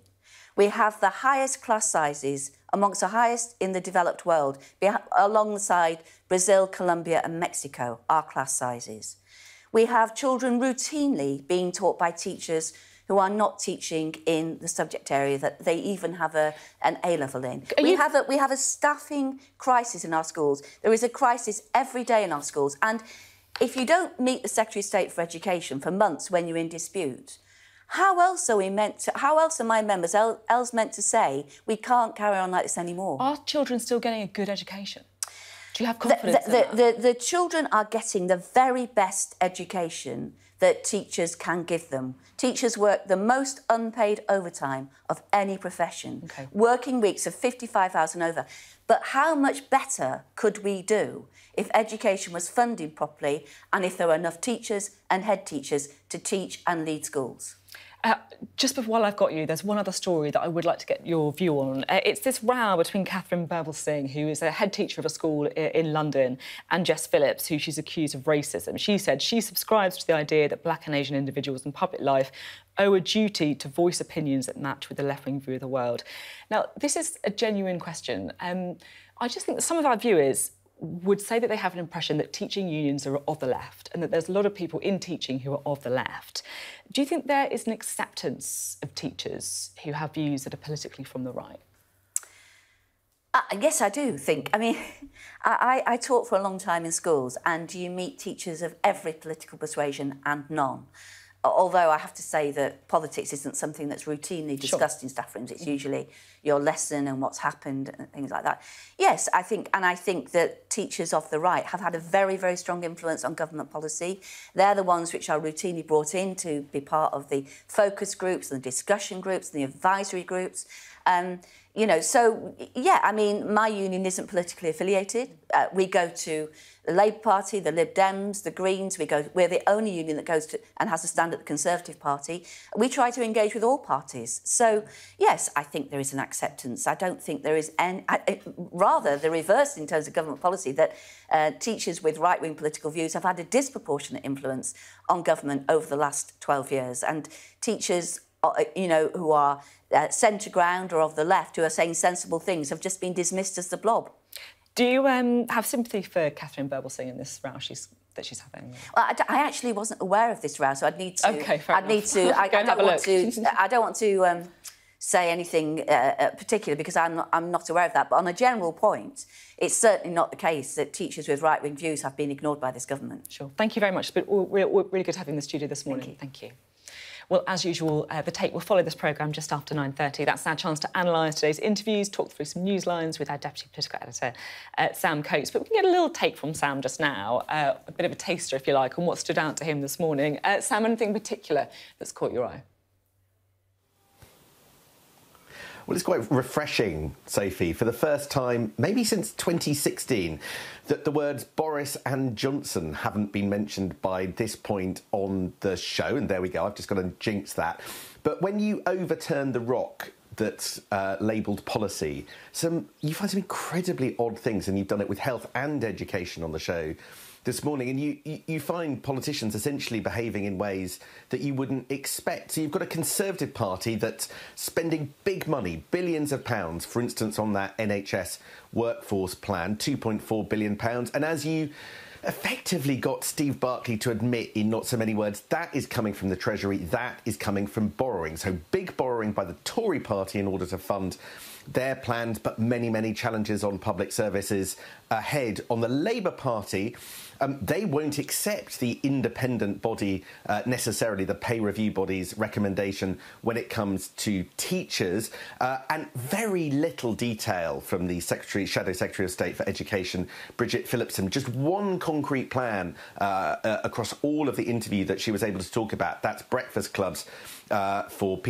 We have the highest class sizes, amongst the highest in the developed world, alongside Brazil, Colombia and Mexico, our class sizes. We have children routinely being taught by teachers who are not teaching in the subject area that they even have an A-level in. We have a staffing crisis in our schools. There is a crisis every day in our schools. And if you don't meet the Secretary of State for Education for months when you're in dispute, how else are my members meant to say we can't carry on like this anymore? Are children still getting a good education? Do you have confidence in that? The children are getting the very best education that teachers can give them. Teachers work the most unpaid overtime of any profession, working weeks of 55 hours and over. But how much better could we do if education was funded properly and if there were enough teachers and head teachers to teach and lead schools? Just while I've got you, there's one other story that I would like to get your view on. It's this row between Katharine Birbalsingh, who is a head teacher of a school in London, and Jess Phillips, who she's accused of racism. She said she subscribes to the idea that black and Asian individuals in public life owe a duty to voice opinions that match with the left-wing view of the world. Now, this is a genuine question. I just think that some of our viewers would say that they have an impression that teaching unions are of the left and that there's a lot of people in teaching who are of the left. Do you think there is an acceptance of teachers who have views that are politically from the right? Yes, I do think. I mean, I taught for a long time in schools and you meet teachers of every political persuasion and none. Although I have to say that politics isn't something that's routinely discussed in staff rooms. It's usually your lesson and what's happened and things like that. Yes, I think, and I think that teachers of the right have had a very, very strong influence on government policy. They're the ones which are routinely brought in to be part of the focus groups and the discussion groups and the advisory groups. You know, so, yeah, I mean, my union isn't politically affiliated. We go to the Labour Party, the Lib Dems, the Greens. We're the only union that goes to and has a stand at the Conservative Party. We try to engage with all parties. So, yes, I think there is an acceptance. I don't think there is any... rather, the reverse in terms of government policy, that teachers with right-wing political views have had a disproportionate influence on government over the last 12 years. And teachers... you know, who are centre ground or of the left, who are saying sensible things, have just been dismissed as the blob. Do you have sympathy for Katharine Birbalsingh in this row that she's having? Well, I actually wasn't aware of this row, so I'd need to. Okay, fair enough. I don't want to say anything particular because I'm not aware of that. But on a general point, it's certainly not the case that teachers with right-wing views have been ignored by this government. Sure. Thank you very much. It's been really good having the studio this morning. Thank you. Thank you. Well, as usual, The Take will follow this programme just after 9:30. That's our chance to analyse today's interviews, talk through some news lines with our Deputy Political Editor, Sam Coates. But we can get a little take from Sam just now, a bit of a taster, if you like, on what stood out to him this morning. Sam, anything in particular that's caught your eye? Well, it's quite refreshing, Sophie, for the first time, maybe since 2016, that the words Boris and Johnson haven't been mentioned by this point on the show. And there we go, I've just got to jinx that. But when you overturn the rock that's labelled policy, you find some incredibly odd things, and you've done it with health and education on the show this morning, and you find politicians essentially behaving in ways that you wouldn't expect. So you've got a Conservative Party that's spending big money, billions of pounds, for instance, on that NHS workforce plan, £2.4 billion. And as you effectively got Steve Barclay to admit in not so many words, that is coming from the Treasury, that is coming from borrowing. So big borrowing by the Tory Party in order to fund their plans, but many, many challenges on public services ahead. On the Labour Party, they won't accept the independent body, necessarily the pay review body's recommendation when it comes to teachers. And very little detail from the Shadow Secretary of State for Education, Bridget Phillipson. Just one concrete plan across all of the interview that she was able to talk about. That's breakfast clubs for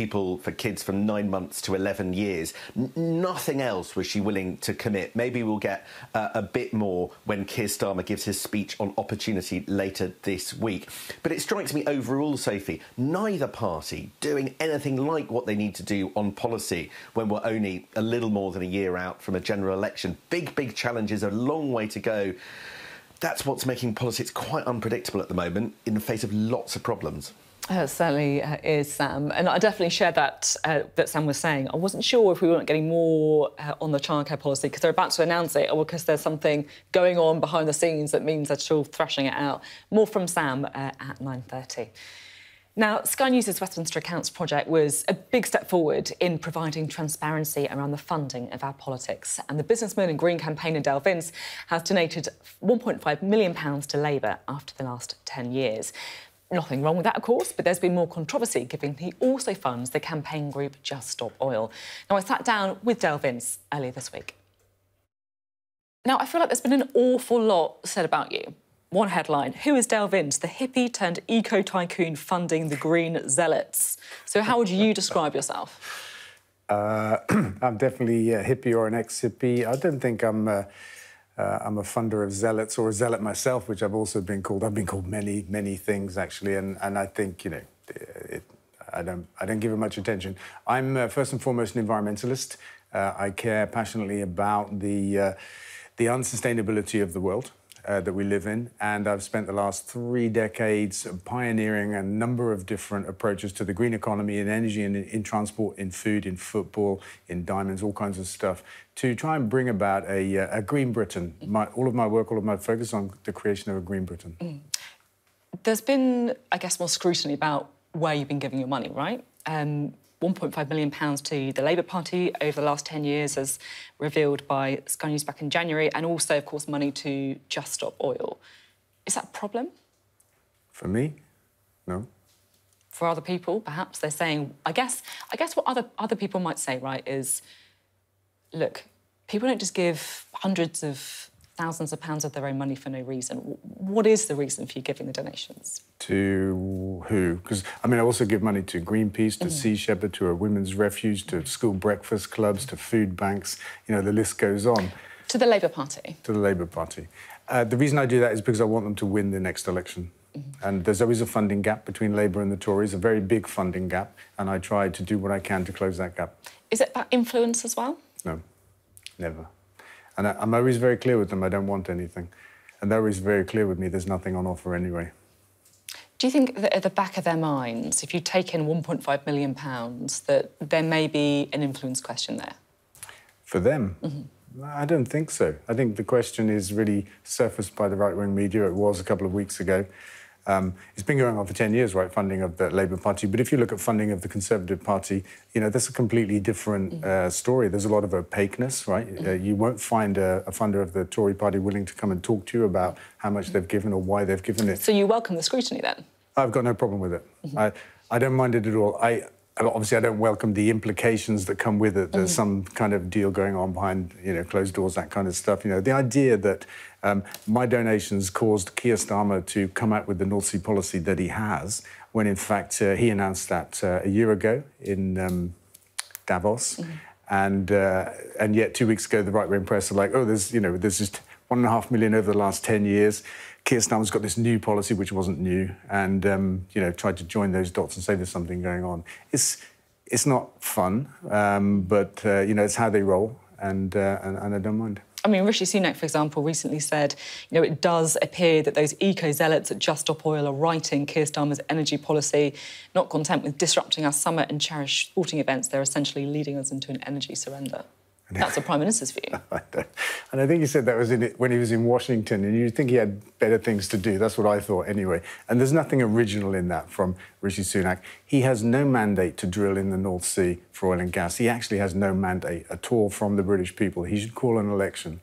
kids from 9 months to 11 years. Nothing else was she willing to commit. Maybe we'll get a bit more when Keir Starmer gives his speech on opportunity later this week. But it strikes me overall, Sophie, neither party doing anything like what they need to do on policy when we're only a little more than a year out from a general election. Big, big challenges, a long way to go. That's what's making politics quite unpredictable at the moment in the face of lots of problems. It certainly is, Sam. And I definitely share that that Sam was saying. I wasn't sure if we weren't getting more on the childcare policy because they're about to announce it or because there's something going on behind the scenes that means they're still thrashing it out. More from Sam at 9:30. Now, Sky News' Westminster Accounts project was a big step forward in providing transparency around the funding of our politics. And the businessman and Green campaigner Dale Vince has donated £1.5 million to Labour after the last 10 years. Nothing wrong with that, of course, but there's been more controversy, given he also funds the campaign group Just Stop Oil. Now, I sat down with Dale Vince earlier this week. Now, I feel like there's been an awful lot said about you. One headline, who is Dale Vince, the hippie-turned-eco-tycoon funding the Green zealots? So how would you describe yourself? I'm definitely a hippie or an ex-hippie. I don't think I'm a funder of zealots, or a zealot myself, which I've also been called. I've been called many, many things, actually, and I think, you know, I don't give it much attention. I'm, first and foremost, an environmentalist. I care passionately about the unsustainability of the world that we live in, and I've spent the last 3 decades pioneering a number of different approaches to the green economy in energy and in transport, in food, in football, in diamonds, all kinds of stuff, to try and bring about a green Britain. All of my work, all of my focus on the creation of a green Britain. There's been, I guess, more scrutiny about where you've been giving your money, right? £1.5 million to the Labour Party over the last 10 years, as revealed by Sky News back in January, and also, of course, money to Just Stop Oil. Is that a problem? For me? No. for other people, perhaps. They're saying, I guess what other people might say, right, is, look, people don't just give hundreds of thousands of pounds of their own money for no reason. What is the reason for you giving the donations? To who? Because, I mean, I also give money to Greenpeace, to Sea Shepherd, to a women's refuge, to school breakfast clubs, to food banks. You know, the list goes on. To the Labour Party. To the Labour Party. The reason I do that is because I want them to win the next election. And there's always a funding gap between Labour and the Tories, a very big funding gap, and I try to do what I can to close that gap. Is it about influence as well? No, never. And I'm always very clear with them, I don't want anything. And they're always very clear with me, there's nothing on offer anyway. Do you think that at the back of their minds, if you take in £1.5 million, that there may be an influence question there? For them? I don't think so. I think the question is really surfaced by the right-wing media. It was a couple of weeks ago. It's been going on for 10 years, right, funding of the Labour Party. But if you look at funding of the Conservative Party, you know, that's a completely different story. There's a lot of opaqueness, right? You won't find a funder of the Tory Party willing to come and talk to you about how much they've given or why they've given it. So you welcome the scrutiny, then? I've got no problem with it. I don't mind it at all. Obviously, I don't welcome the implications that come with it. There's some kind of deal going on behind, you know, closed doors, that kind of stuff. You know, the idea that my donations caused Keir Starmer to come out with the North Sea policy that he has, when, in fact, he announced that a year ago in Davos. And yet, 2 weeks ago, the right-wing press are like, oh, there's, you know, there's just 1.5 million over the last 10 years. Keir Starmer's got this new policy, which wasn't new, and, you know, tried to join those dots and say there's something going on. It's not fun, but, you know, it's how they roll, and I don't mind. I mean, Rishi Sunak, for example, recently said, you know, it does appear that those eco-zealots at Just Stop Oil are writing Keir Starmer's energy policy. Not content with disrupting our summer and cherished sporting events, they're essentially leading us into an energy surrender. That's the Prime Minister's view. And I think he said that was in it when he was in Washington, and you'd think he had better things to do. That's what I thought, anyway. And there's nothing original in that from Rishi Sunak. He has no mandate to drill in the North Sea for oil and gas. He actually has no mandate at all from the British people. He should call an election.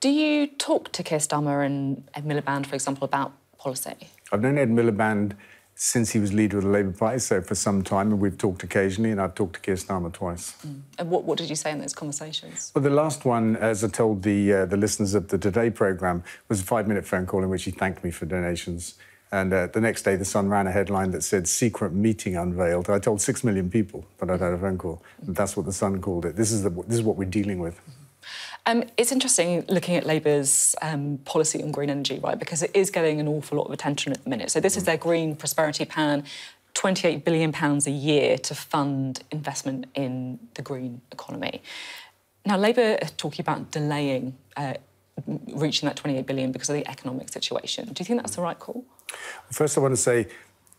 Do you talk to Keir Starmer and Ed Miliband, for example, about policy? I've known Ed Miliband since he was leader of the Labour Party, so for some time, and we've talked occasionally, and I've talked to Keir Starmer twice. And what did you say in those conversations? Well, the last one, as I told the listeners of the Today programme, was a 5-minute phone call in which he thanked me for donations. And the next day, The Sun ran a headline that said, secret meeting unveiled. I told 6 million people that I'd had a phone call. And that's what The Sun called it. This is what we're dealing with. It's interesting looking at Labour's policy on green energy, right, because it is getting an awful lot of attention at the minute. So this is their Green Prosperity Plan, £28 billion a year to fund investment in the green economy. Now, Labour are talking about delaying reaching that £28 billion because of the economic situation. Do you think that's the right call? Well, first, I want to say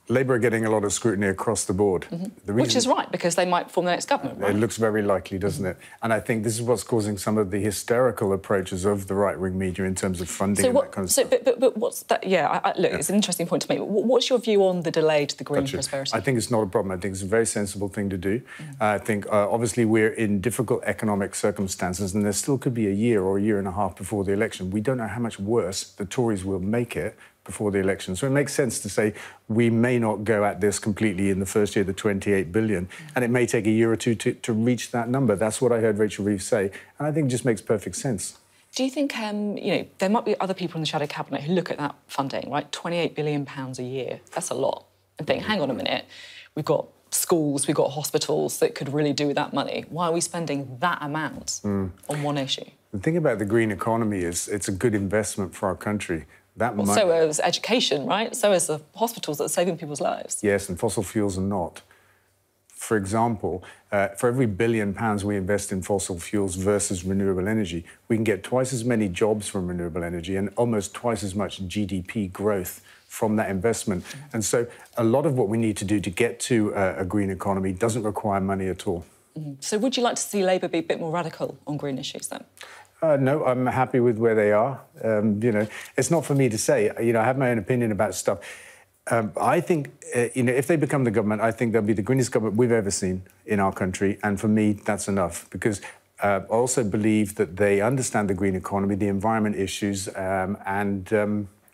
Labour are getting a lot of scrutiny across the board. The reason, which is right, because they might form the next government, right? It looks very likely, doesn't it? And I think this is what's causing some of the hysterical approaches of the right-wing media in terms of funding and that kind of stuff. But what's that... Yeah, look, it's an interesting point to make. What's your view on the delay to the Green Prosperity? I think it's not a problem. I think it's a very sensible thing to do. I think, obviously, we're in difficult economic circumstances, and there still could be a year or a year and a half before the election. We don't know how much worse the Tories will make it before the election. So it makes sense to say we may not go at this completely in the first year, the 28 billion, and it may take a year or two to reach that number. That's what I heard Rachel Reeves say, and I think it just makes perfect sense. Do you think, you know, there might be other people in the shadow cabinet who look at that funding, right, £28 billion a year, that's a lot, and think, hang on a minute, we've got schools, we've got hospitals that could really do with that money. Why are we spending that amount on one issue? The thing about the green economy is it's a good investment for our country. Well, so is education, right? So is the hospitals that are saving people's lives. Yes, and fossil fuels are not. For example, for every £1 billion we invest in fossil fuels versus renewable energy, we can get twice as many jobs from renewable energy and almost twice as much GDP growth from that investment. And so a lot of what we need to do to get to a green economy doesn't require money at all. So would you like to see Labour be a bit more radical on green issues, then? No, I'm happy with where they are. You know, it's not for me to say. You know, I have my own opinion about stuff. I think, you know, if they become the government, I think they'll be the greenest government we've ever seen in our country. And for me, that's enough, because I also believe that they understand the green economy, the environment issues, and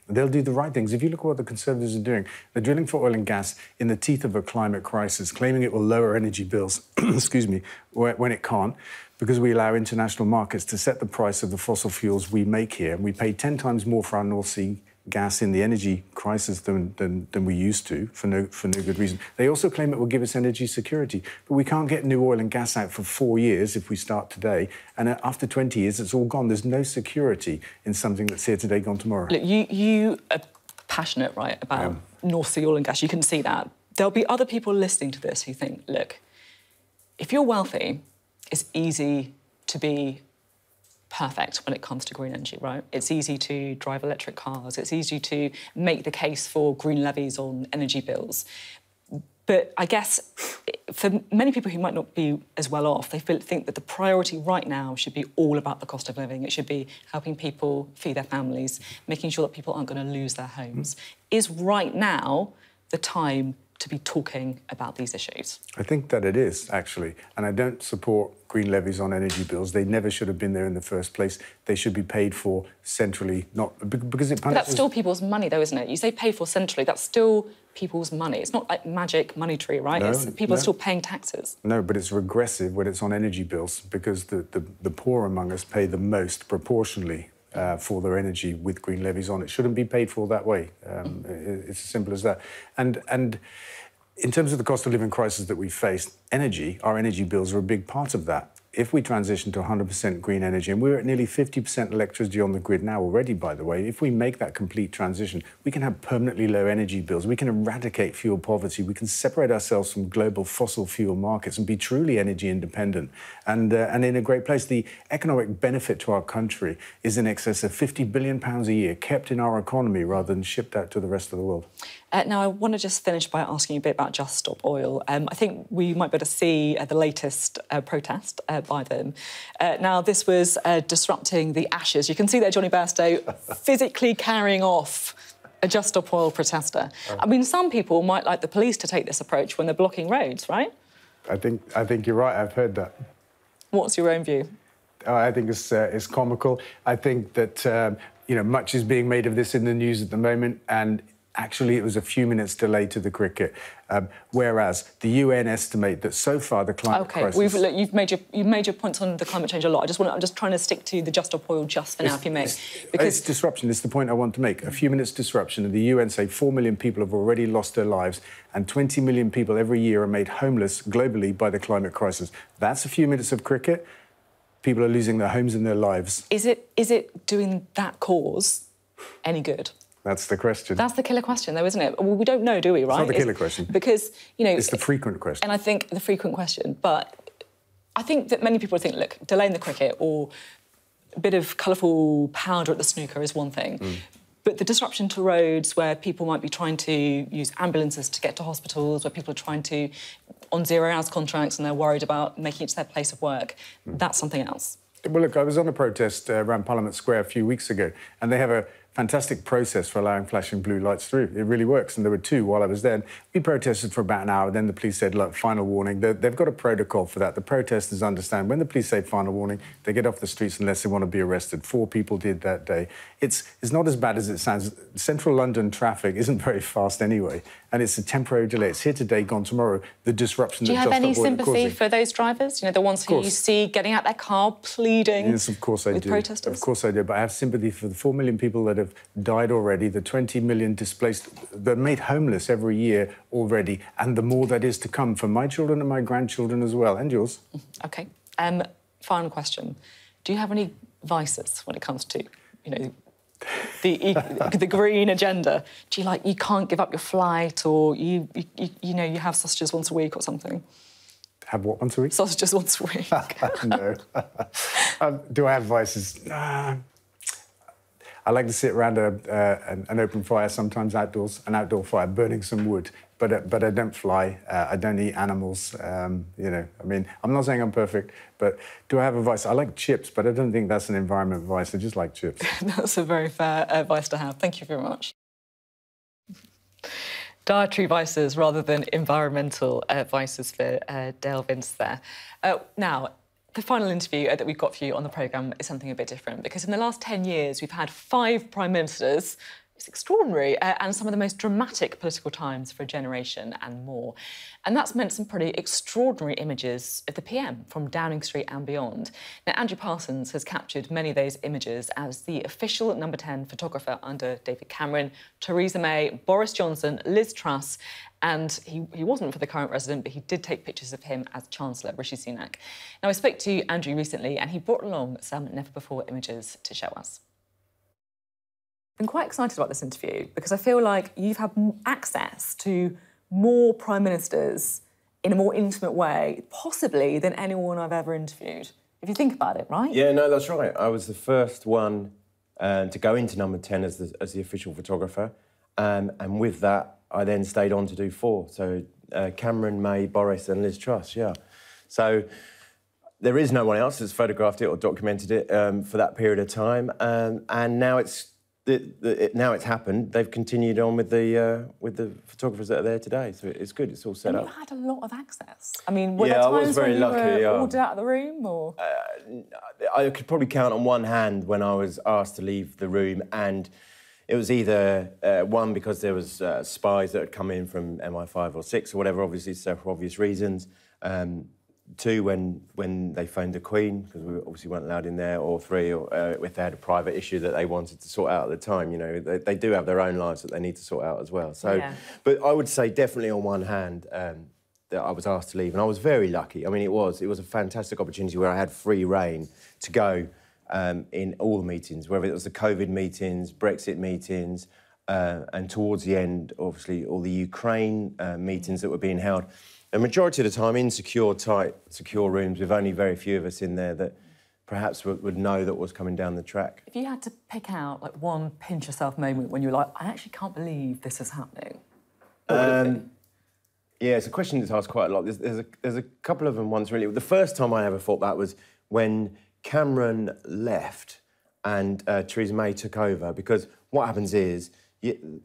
They'll do the right things. If you look at what the Conservatives are doing, they're drilling for oil and gas in the teeth of a climate crisis, claiming it will lower energy bills, excuse me, when it can't, because we allow international markets to set the price of the fossil fuels we make here. And we pay 10 times more for our North Sea gas in the energy crisis than we used to, for no good reason. They also claim it will give us energy security, but we can't get new oil and gas out for 4 years if we start today, and after 20 years, it's all gone. There's no security in something that's here today, gone tomorrow. Look, you are passionate, right, about North Sea oil and gas. You can see that. There'll be other people listening to this who think, look, if you're wealthy, it's easy to be perfect when it comes to green energy, right? It's easy to drive electric cars. It's easy to make the case for green levies on energy bills. But I guess for many people who might not be as well off, they think that the priority right now should be all about the cost of living. It should be helping people feed their families, making sure that people aren't going to lose their homes. Is right now the time to be talking about these issues? I think that it is, actually. And I don't support green levies on energy bills. They never should have been there in the first place. They should be paid for centrally, not because it punishes... But that's still people's money, though, isn't it? You say pay for centrally, that's still people's money. It's not like magic money tree, right? No, it's people are still paying taxes. No, but it's regressive when it's on energy bills, because the poor among us pay the most proportionally for their energy with green levies on. It shouldn't be paid for that way. It's as simple as that. And in terms of the cost of living crisis that we faced, energy, our energy bills are a big part of that. If we transition to 100% green energy, and we're at nearly 50% electricity on the grid now already, by the way, if we make that complete transition, we can have permanently low energy bills, we can eradicate fuel poverty, we can separate ourselves from global fossil fuel markets and be truly energy independent. And in a great place, the economic benefit to our country is in excess of £50 billion a year, kept in our economy rather than shipped out to the rest of the world. Now, I want to just finish by asking you a bit about Just Stop Oil. I think we might be able to see the latest protest by them. Now, this was disrupting the ashes. You can see there Johnny Bairstow physically carrying off a Just Stop Oil protester. I mean, some people might like the police to take this approach when they're blocking roads, right? I think you're right. I've heard that. What's your own view? I think it's comical. I think that, you know, much is being made of this in the news at the moment, and actually, it was a few minutes delay to the cricket, whereas the UN estimate that so far the climate crisis... OK, look, you've made your points on the climate change a lot. I'm just trying to stick to the Just Stop Oil just for now, if you may. Because... It's disruption. It's the point I want to make. A few minutes disruption, and the UN say 4 million people have already lost their lives, and 20 million people every year are made homeless globally by the climate crisis. That's a few minutes of cricket. People are losing their homes and their lives. Is it doing that cause any good? That's the question. That's the killer question, though, isn't it? Well, we don't know, do we, right? It's not the killer question. Because, you know... It's the frequent question. And I think the frequent question, but I think that many people think, look, delaying the cricket or a bit of colourful powder at the snooker is one thing, but the disruption to roads where people might be trying to use ambulances to get to hospitals, where people are trying to... on zero-hours contracts and they're worried about making it to their place of work, that's something else. Well, look, I was on a protest around Parliament Square a few weeks ago, and they have a fantastic process for allowing flashing blue lights through. It really works, and there were two while I was there. And we protested for about an hour, then the police said, look, final warning. They've got a protocol for that. The protesters understand when the police say final warning, they get off the streets unless they want to be arrested. 4 people did that day. It's not as bad as it sounds. Central London traffic isn't very fast anyway, and it's a temporary delay. It's here today, gone tomorrow, the disruption that Just Stop Oil causing. Do you have any sympathy for those drivers? You know, the ones who you see getting out their car, pleading yes, of course I with do. Protesters? Of course I do, but I have sympathy for the 4 million people that have died already, the 20 million displaced, they're made homeless every year already, and the more that is to come for my children and my grandchildren as well, and yours. OK. Final question. Do you have any vices when it comes to, you know, the green agenda? Do you, like, you can't give up your flight, or, you know, you have sausages once a week or something? Have what, once a week? Sausages once a week. No. Do I have vices? I like to sit around an open fire, sometimes outdoors, an outdoor fire, burning some wood. But I don't fly. I don't eat animals. You know, I mean, I'm not saying I'm perfect, but do I have a vice? I like chips, but I don't think that's an environment vice. I just like chips. That's a very fair vice to have. Thank you very much. Dietary vices rather than environmental vices for Dale Vince there. Now, the final interview that we've got for you on the programme is something a bit different, because in the last 10 years, we've had 5 prime ministers It's extraordinary, and some of the most dramatic political times for a generation and more. And that's meant some pretty extraordinary images of the PM from Downing Street and beyond. Now, Andrew Parsons has captured many of those images as the official number 10 photographer under David Cameron, Theresa May, Boris Johnson, Liz Truss, and he wasn't for the current resident, but he did take pictures of him as Chancellor, Rishi Sunak. Now, I spoke to Andrew recently, and he brought along some never-before images to show us. I'm quite excited about this interview because I feel like you've had access to more prime ministers in a more intimate way, possibly, than anyone I've ever interviewed, if you think about it, right? Yeah, no, that's right. I was the first one to go into number 10 as the official photographer, and with that, I then stayed on to do 4. So Cameron, May, Boris and Liz Truss, yeah. So there is no one else that's photographed it or documented it for that period of time, and now it's happened. They've continued on with the photographers that are there today, so it's good. It's all set up. You had a lot of access. I mean, were there times when you were ordered out of the room, or I could probably count on one hand when I was asked to leave the room, and it was either one because there was spies that had come in from MI5 or 6 or whatever, obviously for obvious reasons. 2, when they phoned the Queen, because we obviously weren't allowed in there, or 3, or if they had a private issue that they wanted to sort out at the time. You know, they do have their own lives that they need to sort out as well. So, yeah. But I would say definitely on one hand that I was asked to leave, and I was very lucky. I mean, it was a fantastic opportunity where I had free rein to go in all the meetings, whether it was the COVID meetings, Brexit meetings, and towards the end, obviously, all the Ukraine meetings that were being held. The majority of the time in secure, tight, secure rooms with only very few of us in there that perhaps would know that was coming down the track. If you had to pick out, like, one pinch-yourself moment when you were like, I actually can't believe this is happening, what would it be? Yeah, it's a question that's asked quite a lot. There's a couple of them once, really. The first time I ever thought that was when Cameron left and Theresa May took over, because what happens is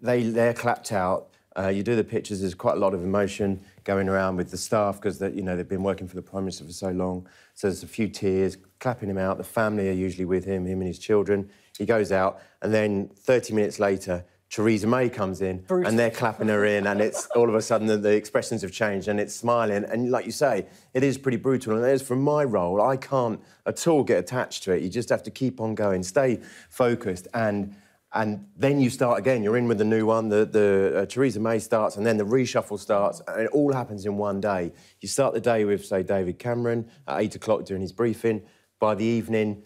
they're clapped out. You do the pictures, there's quite a lot of emotion going around with the staff because, you know, they've been working for the Prime Minister for so long. So there's a few tears, clapping him out. The family are usually with him and his children. He goes out, and then 30 minutes later, Theresa May comes in, Bruce, and they're clapping her in, and it's all of a sudden the expressions have changed and it's smiling. And like you say, it is pretty brutal. And as for my role, I can't at all get attached to it. You just have to keep on going, stay focused, and then you start again. You're in with the new one, the Theresa May starts, and then the reshuffle starts, and it all happens in one day. You start the day with, say, David Cameron at 8 o'clock doing his briefing. By the evening,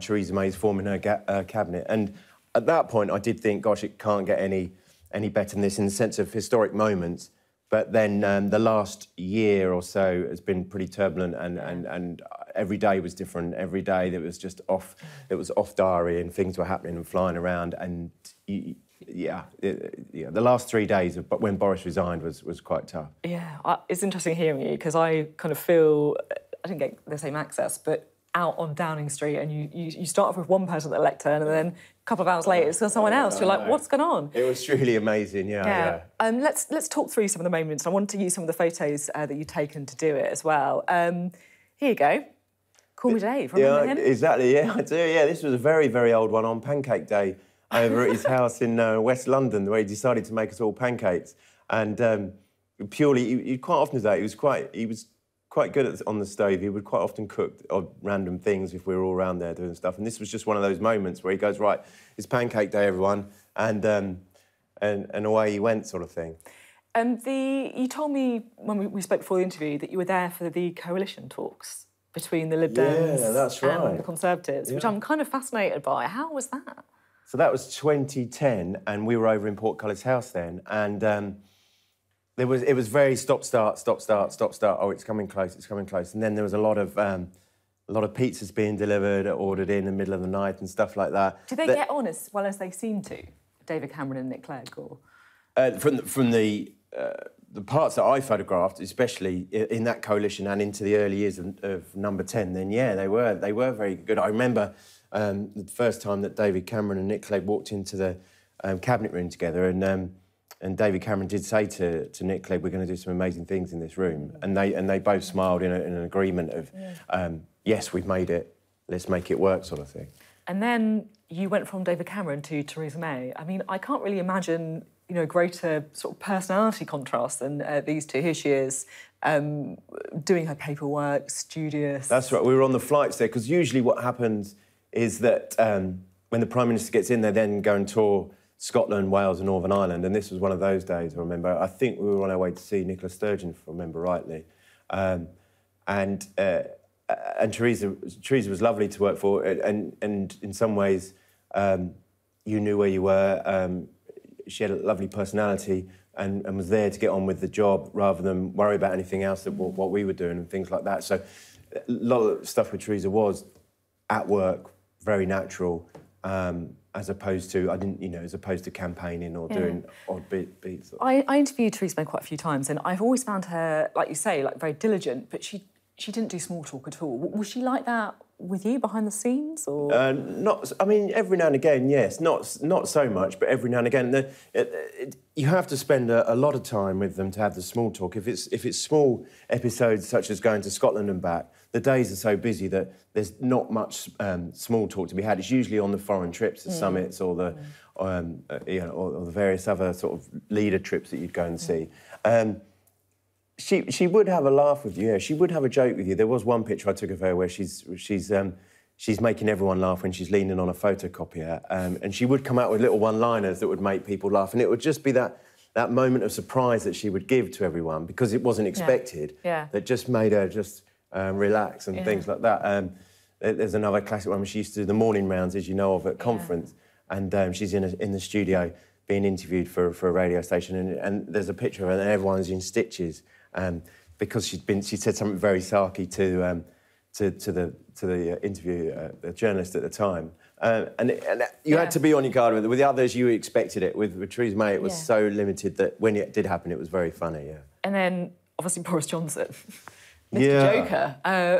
Theresa May's forming her cabinet. And at that point, I did think, gosh, it can't get any better than this in the sense of historic moments. But then the last year or so has been pretty turbulent, and every day was different. Every day that was just off, it was off diary, and things were happening and flying around. And yeah, the last 3 days of when Boris resigned was quite tough. Yeah, it's interesting hearing you, because I kind of feel I didn't get the same access, but out on Downing Street, and you start off with one person at the lectern, and then a couple of hours later it's someone else. You're like, what's going on? It was truly amazing, yeah. Let's talk through some of the moments. I want to use some of the photos that you've taken to do it as well. Here you go. Call Me Dave, remember him? Exactly, yeah, I do, yeah. This was a very, very old one on Pancake Day over at his house in West London, where he decided to make us all pancakes. And purely, he quite often did that. He was quite good on the stove. He would quite often cook random things if we were all around there doing stuff. And this was just one of those moments where he goes, right, it's Pancake Day, everyone, and away he went, sort of thing. You told me when we spoke before the interview that you were there for the coalition talks between the Lib Dems and the Conservatives, which I'm kind of fascinated by. How was that? So that was 2010, and we were over in Portcullis House then, and It was very stop-start, stop-start, stop-start. Oh, it's coming close, it's coming close. And then there was a lot of pizzas being delivered, ordered in the middle of the night and stuff like that. Did they get on as well as they seemed to, David Cameron and Nick Clegg? Or from the parts that I photographed, especially in that coalition and into the early years of Number 10, then yeah, they were very good. I remember the first time that David Cameron and Nick Clegg walked into the cabinet room together, and David Cameron did say to Nick Clegg, we're going to do some amazing things in this room. And they both smiled in an agreement of, yes, we've made it, let's make it work, sort of thing. And then you went from David Cameron to Theresa May. I mean, I can't really imagine, you know, greater sort of personality contrast than these two. Here she is, doing her paperwork, studious. That's right. We were on the flights there, because usually what happens is that when the Prime Minister gets in, they then go and tour Scotland, Wales and Northern Ireland, and this was one of those days, I remember. I think we were on our way to see Nicola Sturgeon, if I remember rightly. And Theresa was lovely to work for, and in some ways you knew where you were. She had a lovely personality and was there to get on with the job rather than worry about anything else, that what we were doing and things like that. So a lot of stuff with Theresa was at work, very natural, as opposed to, as opposed to campaigning or doing odd beats. I interviewed Theresa May quite a few times, and I've always found her, like you say, like very diligent, but she didn't do small talk at all. Was she like that with you behind the scenes, or...? Not... I mean, every now and again, yes. Not so much, but every now and again. You have to spend a lot of time with them to have the small talk. If it's small episodes such as going to Scotland and back, the days are so busy that there's not much small talk to be had. It's usually on the foreign trips, the summits, or the or the various other sort of leader trips that you'd go and see. She would have a laugh with you. Yeah, she would have a joke with you. There was one picture I took of her where she's making everyone laugh when she's leaning on a photocopier, and she would come out with little one-liners that would make people laugh, and it would just be that moment of surprise that she would give to everyone because it wasn't expected. Yeah. That just made her just relax and things like that. There's another classic one where she used to do the morning rounds, as you know of, at conference, and she's in the studio being interviewed for a radio station, and there's a picture of her, and everyone's in stitches. Because she said something very sarky to the interview the journalist at the time, and you had to be on your guard with it. With the others, you expected it. With Theresa May, it was so limited that when it did happen, it was very funny. Yeah. And then obviously Boris Johnson, Mr. Joker,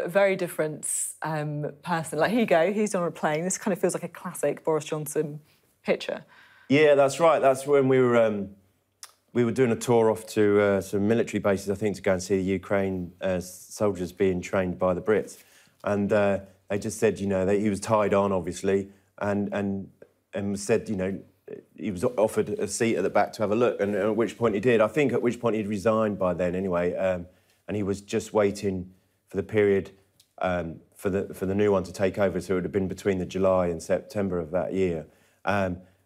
very different person. Like, here you go, he's on a plane. This kind of feels like a classic Boris Johnson picture. Yeah, that's right. That's when we were. We were doing a tour off to some military bases, I think, to go and see the Ukraine soldiers being trained by the Brits. And they just said, that he was tied on, obviously, and said, he was offered a seat at the back to have a look, and at which point he did. I think at which point he'd resigned by then anyway, and he was just waiting for the period for the new one to take over, so it would have been between the July and September of that year.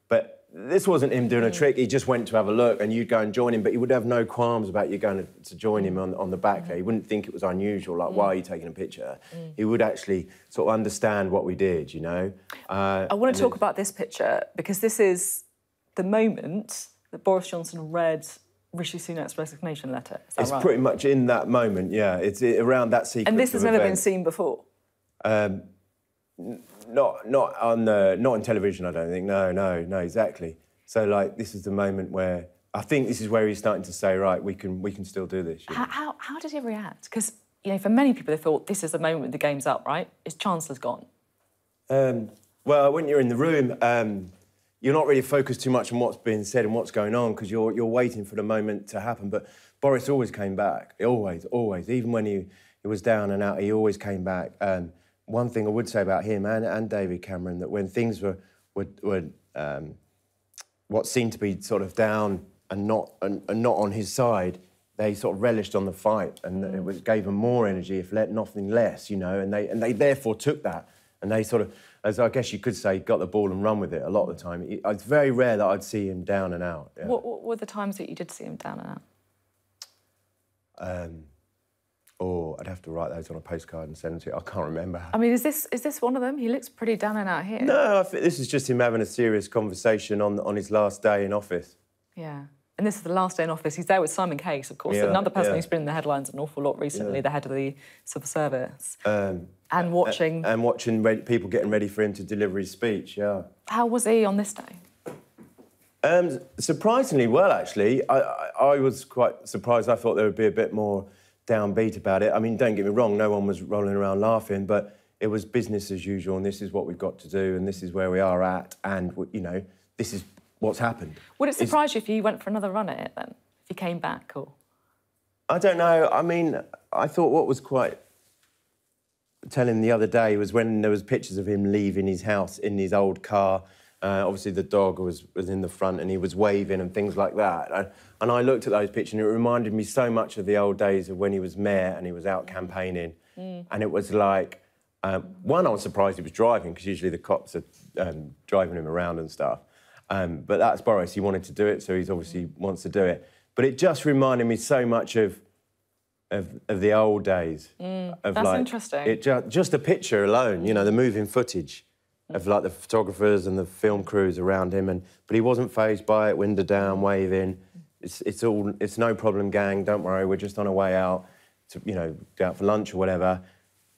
But this wasn't him doing a trick. He just went to have a look, and you'd go and join him, but he would have no qualms about you going to join him on the back there. He wouldn't think it was unusual, like, why are you taking a picture? He would actually sort of understand what we did, I want to talk about this picture, because this is the moment that Boris Johnson read Rishi Sunak's resignation letter. Is that right? It's pretty much in that moment, yeah. It's around that sequence. And this has never been seen before? Not on television, I don't think. No, exactly. So, like, this is the moment where I think this is where he's starting to say, right, we can still do this. How did he react? Because for many people, they thought this is the moment the game's up, right? His chancellor's gone. Well, when you're in the room, you're not really focused too much on what's being said and what's going on, because you're waiting for the moment to happen. But Boris always came back, always, even when he was down and out, he always came back. One thing I would say about him and David Cameron, that when things were what seemed to be sort of down and not on his side, they sort of relished on the fight, and it gave them more energy, if nothing less, and they therefore took that, and they sort of, as I guess you could say, got the ball and run with it a lot of the time. It's very rare that I'd see him down and out. Yeah. What were the times that you did see him down and out? I'd have to write those on a postcard and send them to you. I can't remember. I mean, is this one of them? He looks pretty down and out here. No, I think this is just him having a serious conversation on his last day in office. Yeah, and this is the last day in office. He's there with Simon Case, of course, another person who's been in the headlines an awful lot recently, the head of the civil service. And watching people getting ready for him to deliver his speech, yeah. How was he on this day? Surprisingly well, actually. I was quite surprised. I thought there would be a bit more downbeat about it. I mean, don't get me wrong, no one was rolling around laughing, but it was business as usual, and this is what we've got to do, and this is where we are at, and, this is what's happened. Would it surprise you if you went for another run at it, then? If you came back, or...? I don't know. I mean, I thought what was quite telling the other day was when there was pictures of him leaving his house in his old car. Obviously, the dog was in the front and he was waving and things like that. And I looked at those pictures and it reminded me so much of the old days of when he was mayor and he was out campaigning. Mm. And it was like, one, I was surprised he was driving because usually the cops are driving him around and stuff. But that's Boris. He wanted to do it, so he obviously wants to do it. But it just reminded me so much of the old days. Mm, of that's like, interesting. It just a picture alone, you know, the moving footage of like the photographers and the film crews around him, but he wasn't phased by it. Window down, waving. It's no problem, gang. Don't worry, we're just on our way out to, you know, go out for lunch or whatever.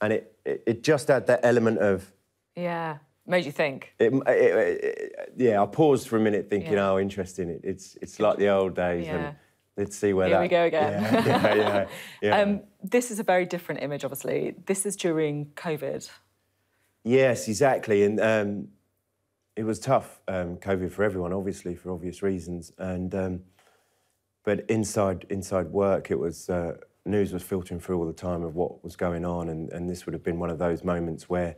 And it just had that element of yeah. Made you think. Yeah, I paused for a minute thinking, yeah. Oh, interesting. It's like the old days. Yeah. And let's see where Here that... Here we go again. Yeah, yeah, yeah. This is a very different image, obviously. This is during COVID. Yes, exactly. And it was tough, COVID, for everyone, obviously, for obvious reasons. And but inside work, it was... news was filtering through all the time of what was going on, and this would have been one of those moments where...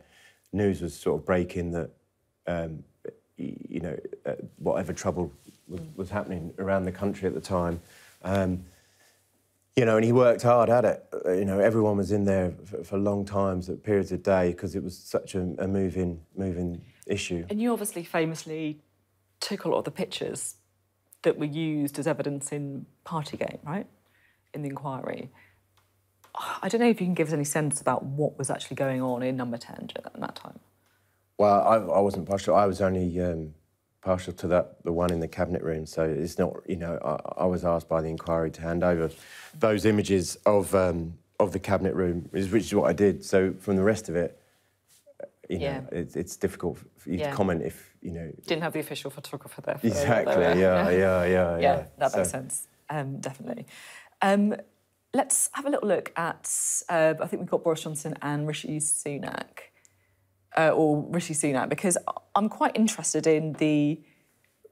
news was sort of breaking that, you know, whatever trouble was happening around the country at the time. You know, and he worked hard at it. You know, everyone was in there for long times at periods of day because it was such a moving issue. And you obviously famously took a lot of the pictures that were used as evidence in Partygate, right, in the inquiry. I don't know if you can give us any sense about what was actually going on in Number 10 during that time. Well, I wasn't partial. I was only partial to the one in the cabinet room. So it's not, you know, I was asked by the inquiry to hand over those images of the cabinet room, which is what I did. So from the rest of it, you know, it's difficult for you to comment if, you know... Didn't have the official photographer there. For exactly, though, yeah. That makes sense, definitely. Let's have a little look at, I think we've got Boris Johnson and Rishi Sunak, because I'm quite interested in the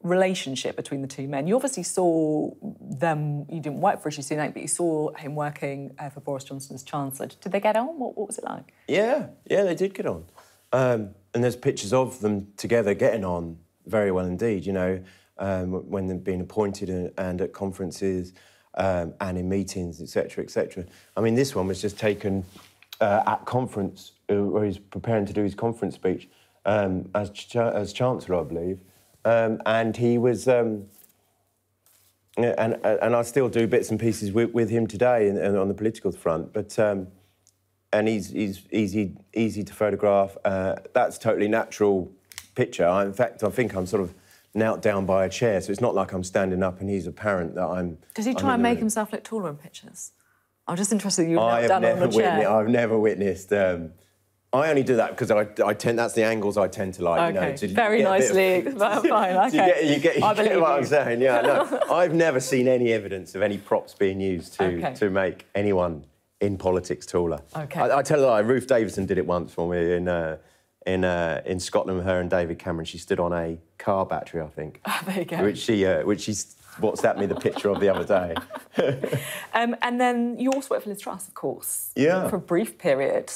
relationship between the two men. You obviously saw them, you didn't work for Rishi Sunak, but you saw him working for Boris Johnson as Chancellor. Did they get on? What was it like? Yeah, they did get on. And there's pictures of them together getting on very well indeed, you know, when they've been appointed and at conferences. And in meetings, etc., etc. I mean, this one was just taken at conference, where he's preparing to do his conference speech as Chancellor, I believe. And he was, and I still do bits and pieces with him today and on the political front. But and he's easy to photograph. That's a totally natural picture. In fact, I think I'm sort of knelt down by a chair, so it's not like I'm standing up and he's apparent that I'm... Does he try and make himself look taller in pictures? I'm just interested that you've knelt down on the chair. I've never witnessed... I only do that because I tend... That's the angles I tend to like, okay. You know... To very nicely... Fine, OK. You get what I'm saying, yeah. No, I've never seen any evidence of any props being used to make anyone in politics taller. OK. I tell a lie, Ruth Davidson did it once for me in Scotland, her and David Cameron, she stood on a car battery, I think. Oh, there you go. Which she WhatsApped me the picture of the other day. And then you also worked for Liz Truss, of course. Yeah. For a brief period.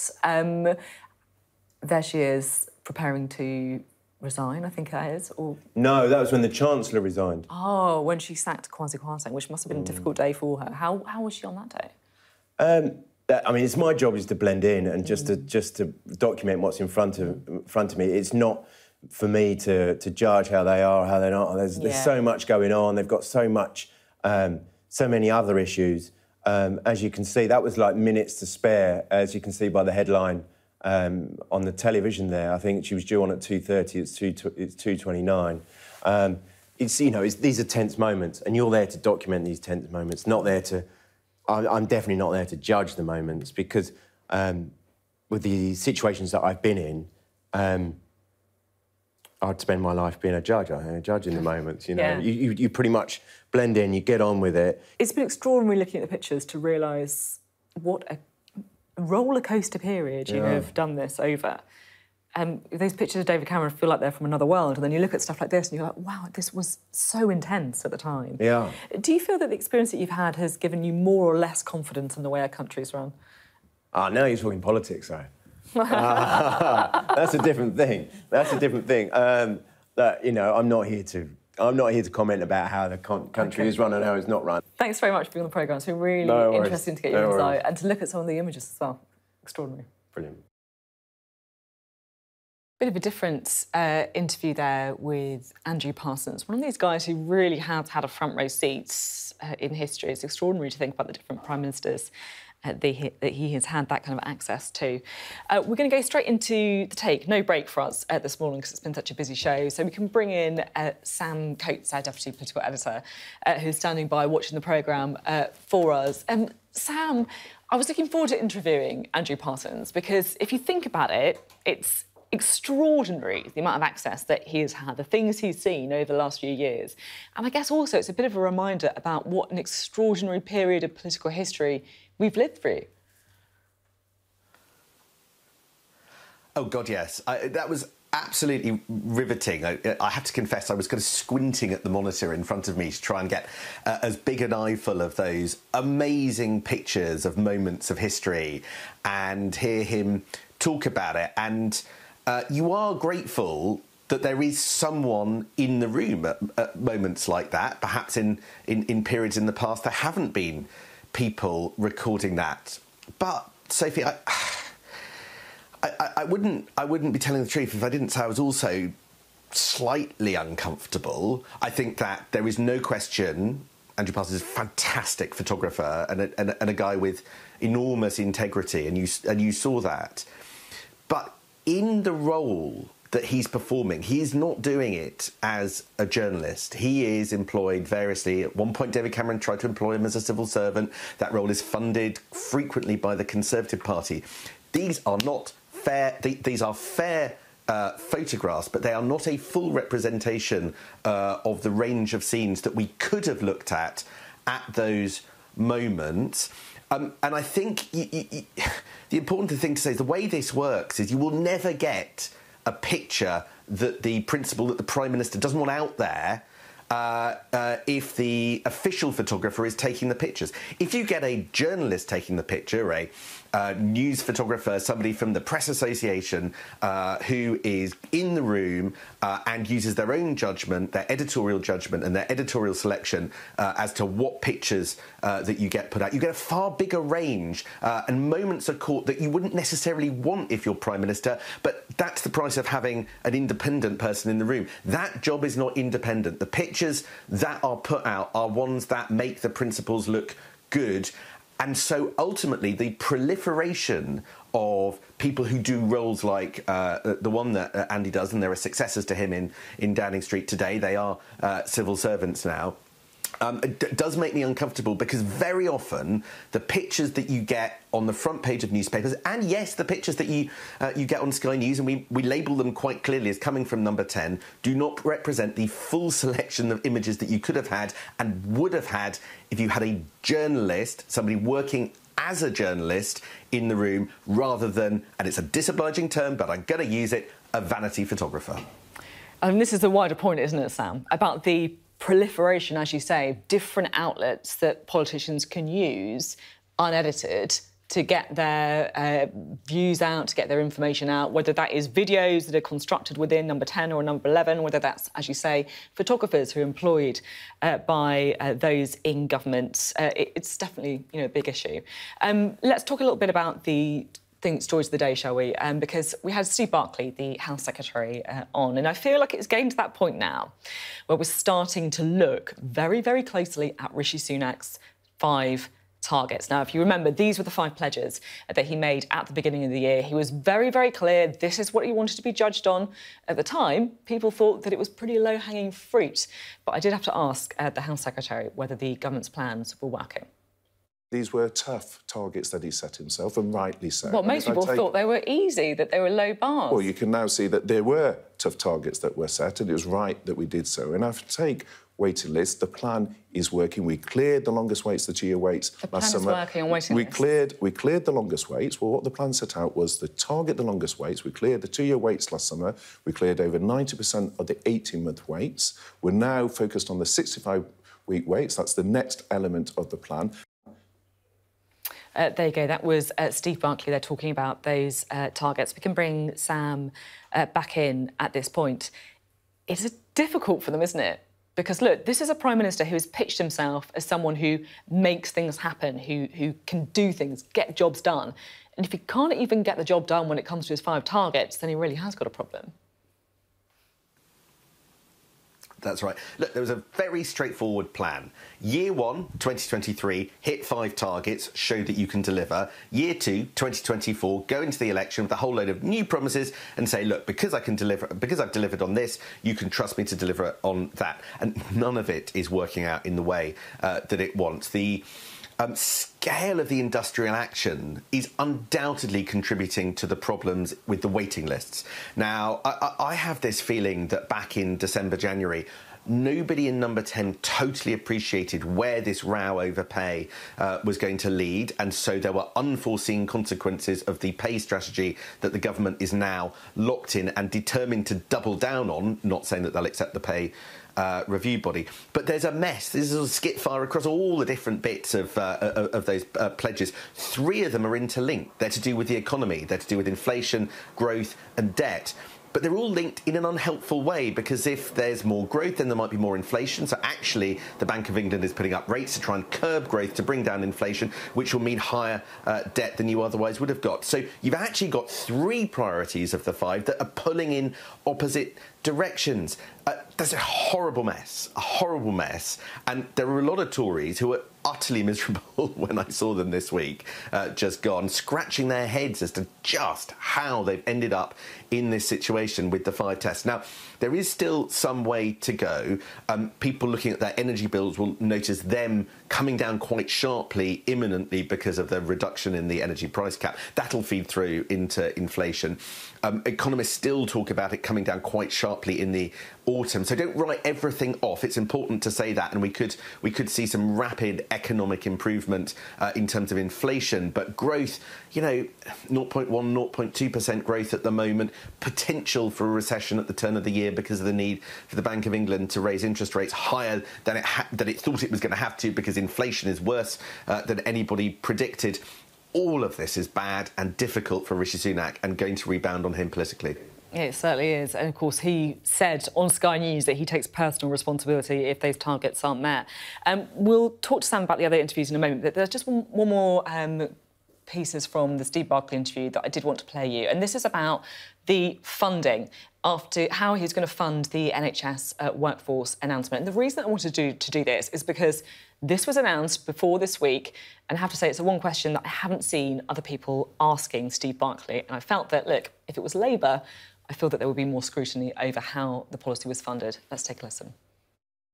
There she is, preparing to resign, I think that is, or... No, that was when the Chancellor resigned. Oh, when she sacked Kwasi Kwarteng, which must have been a difficult day for her. How was she on that day? I mean, it's my job is to blend in and just to document what's in front of me. It's not for me to judge how they are, how they're not. There's so much going on. They've got so much, so many other issues. As you can see, that was like minutes to spare, as you can see by the headline on the television there. I think she was due on at 2:30. It's 2:29. These are tense moments, and you're there to document these tense moments, not there to... I'm definitely not there to judge the moments because with the situations that I've been in, I'd spend my life being a judge. I'm a judge in the moments, you know. Yeah. You pretty much blend in, you get on with it. It's been extraordinary looking at the pictures to realise what a roller coaster period you have done this over. Those pictures of David Cameron feel like they're from another world, and then you look at stuff like this and you're like, wow, this was so intense at the time. Yeah. Do you feel that the experience that you've had has given you more or less confidence in the way our country's run? Ah, now you're talking politics, though. That's a different thing. That's a different thing. You know, I'm not here to comment about how the country is run and how it's not run. Thanks very much for being on the programme. It's been really interesting to get your insight and to look at some of the images as well. Extraordinary. Brilliant. Bit of a different interview there with Andrew Parsons, one of these guys who really have had a front row seat in history. It's extraordinary to think about the different prime ministers that he has had that kind of access to. We're going to go straight into the take. No break for us this morning because it's been such a busy show. So we can bring in Sam Coates, our Deputy Political Editor, who's standing by watching the programme for us. Sam, I was looking forward to interviewing Andrew Parsons because if you think about it, it's extraordinary, the amount of access that he has had, the things he's seen over the last few years. And I guess also it's a bit of a reminder about what an extraordinary period of political history we've lived through. Oh, God, yes. That was absolutely riveting. I have to confess, I was kind of squinting at the monitor in front of me to try and get as big an eyeful of those amazing pictures of moments of history and hear him talk about it. And you are grateful that there is someone in the room at moments like that. Perhaps in periods in the past there haven't been people recording that. But Sophie, I wouldn't be telling the truth if I didn't say I was also slightly uncomfortable. I think that there is no question Andrew Parsons is a fantastic photographer and a guy with enormous integrity, and you saw that. But in the role that he's performing, he is not doing it as a journalist. He is employed variously. At one point, David Cameron tried to employ him as a civil servant. That role is funded frequently by the Conservative Party. These are not fair. These are fair photographs, but they are not a full representation of the range of scenes that we could have looked at those moments. And I think the important thing to say is the way this works is you will never get a picture that the principal, that the Prime Minister doesn't want out there if the official photographer is taking the pictures. If you get a journalist taking the picture, a news photographer, somebody from the Press Association who is in the room and uses their own judgment, their editorial judgment and their editorial selection as to what pictures that you get put out, you get a far bigger range and moments are caught that you wouldn't necessarily want if you're Prime Minister, but that's the price of having an independent person in the room. That job is not independent. The picture that are put out are ones that make the principles look good. And so ultimately the proliferation of people who do roles like the one that Andy does, and there are successors to him in Downing Street today, they are civil servants now, it does make me uncomfortable because very often the pictures that you get on the front page of newspapers, and yes, the pictures that you get on Sky News, and we label them quite clearly as coming from Number 10, do not represent the full selection of images that you could have had and would have had if you had a journalist, somebody working as a journalist in the room, rather than, and it's a disobliging term, but I'm going to use it, a vanity photographer. This is the wider point, isn't it, Sam, about the proliferation, as you say, different outlets that politicians can use unedited to get their views out, to get their information out, whether that is videos that are constructed within Number 10 or Number 11, whether that's, as you say, photographers who are employed by those in government. It's definitely, you know, a big issue. Let's talk a little bit about the stories of the day, shall we? Because we had Steve Barclay, the House Secretary, on, and I feel like it's getting to that point now where we're starting to look very, very closely at Rishi Sunak's 5 targets. Now, if you remember, these were the 5 pledges that he made at the beginning of the year. He was very, very clear. This is what he wanted to be judged on. At the time, people thought that it was pretty low-hanging fruit. But I did have to ask the House Secretary whether the government's plans were working. These were tough targets that he set himself, and rightly so. Well, most people thought they were easy, that they were low bars. Well, you can now see that there were tough targets that were set, and it was right that we did so. And if I take waiting lists, the plan is working. We cleared the longest waits, the GEO waits last summer. The plan is working on waiting lists. We cleared the longest waits. Well, what the plan set out was to target the longest waits. We cleared the 2-year waits last summer. We cleared over 90% of the 18-month waits. We're now focused on the 65-week waits. That's the next element of the plan. There you go. That was Steve Barclay there talking about those targets. We can bring Sam back in at this point. It's difficult for them, isn't it? Because, look, this is a Prime Minister who has pitched himself as someone who makes things happen, who can do things, get jobs done. And if he can't even get the job done when it comes to his 5 targets, then he really has got a problem. That's right. Look, there was a very straightforward plan. Year 1, 2023, hit 5 targets, show that you can deliver. Year 2, 2024, go into the election with a whole load of new promises and say, look, because I can deliver, because I've delivered on this, you can trust me to deliver on that. And none of it is working out in the way that it wants. The scale of the industrial action is undoubtedly contributing to the problems with the waiting lists. Now, I have this feeling that back in December, January, nobody in Number 10 totally appreciated where this row over pay was going to lead, and so there were unforeseen consequences of the pay strategy that the government is now locked in and determined to double down on, not saying that they'll accept the pay review body. But there's a mess. There's a sort of skit fire across all the different bits of those pledges. 3 of them are interlinked. They're to do with the economy. They're to do with inflation, growth and debt. But they're all linked in an unhelpful way, because if there's more growth, then there might be more inflation. So actually, the Bank of England is putting up rates to try and curb growth to bring down inflation, which will mean higher debt than you otherwise would have got. So you've actually got 3 priorities of the 5 that are pulling in opposite directions. There's a horrible mess, and there are a lot of Tories who are utterly miserable when I saw them this week, just gone, scratching their heads as to just how they've ended up in this situation with the 5 tests. Now, there is still some way to go. People looking at their energy bills will notice them coming down quite sharply, imminently, because of the reduction in the energy price cap. That'll feed through into inflation. Economists still talk about it coming down quite sharply in the autumn. So don't write everything off. It's important to say that, and we could see some rapid economic improvement in terms of inflation. But growth, you know, 0.1, 0.2% growth at the moment, potential for a recession at the turn of the year because of the need for the Bank of England to raise interest rates higher than it thought it was going to have to, because inflation is worse than anybody predicted. All of this is bad and difficult for Rishi Sunak and going to rebound on him politically. It certainly is. And, of course, he said on Sky News that he takes personal responsibility if those targets aren't met. We'll talk to Sam about the other interviews in a moment, but there's just one more pieces from the Steve Barclay interview that I did want to play you. And this is about the funding, after how he's going to fund the NHS workforce announcement. And the reason I wanted to do this is because this was announced before this week, and I have to say it's the one question that I haven't seen other people asking Steve Barclay. And I felt that, look, if it was Labour, I feel that there would be more scrutiny over how the policy was funded. Let's take a listen.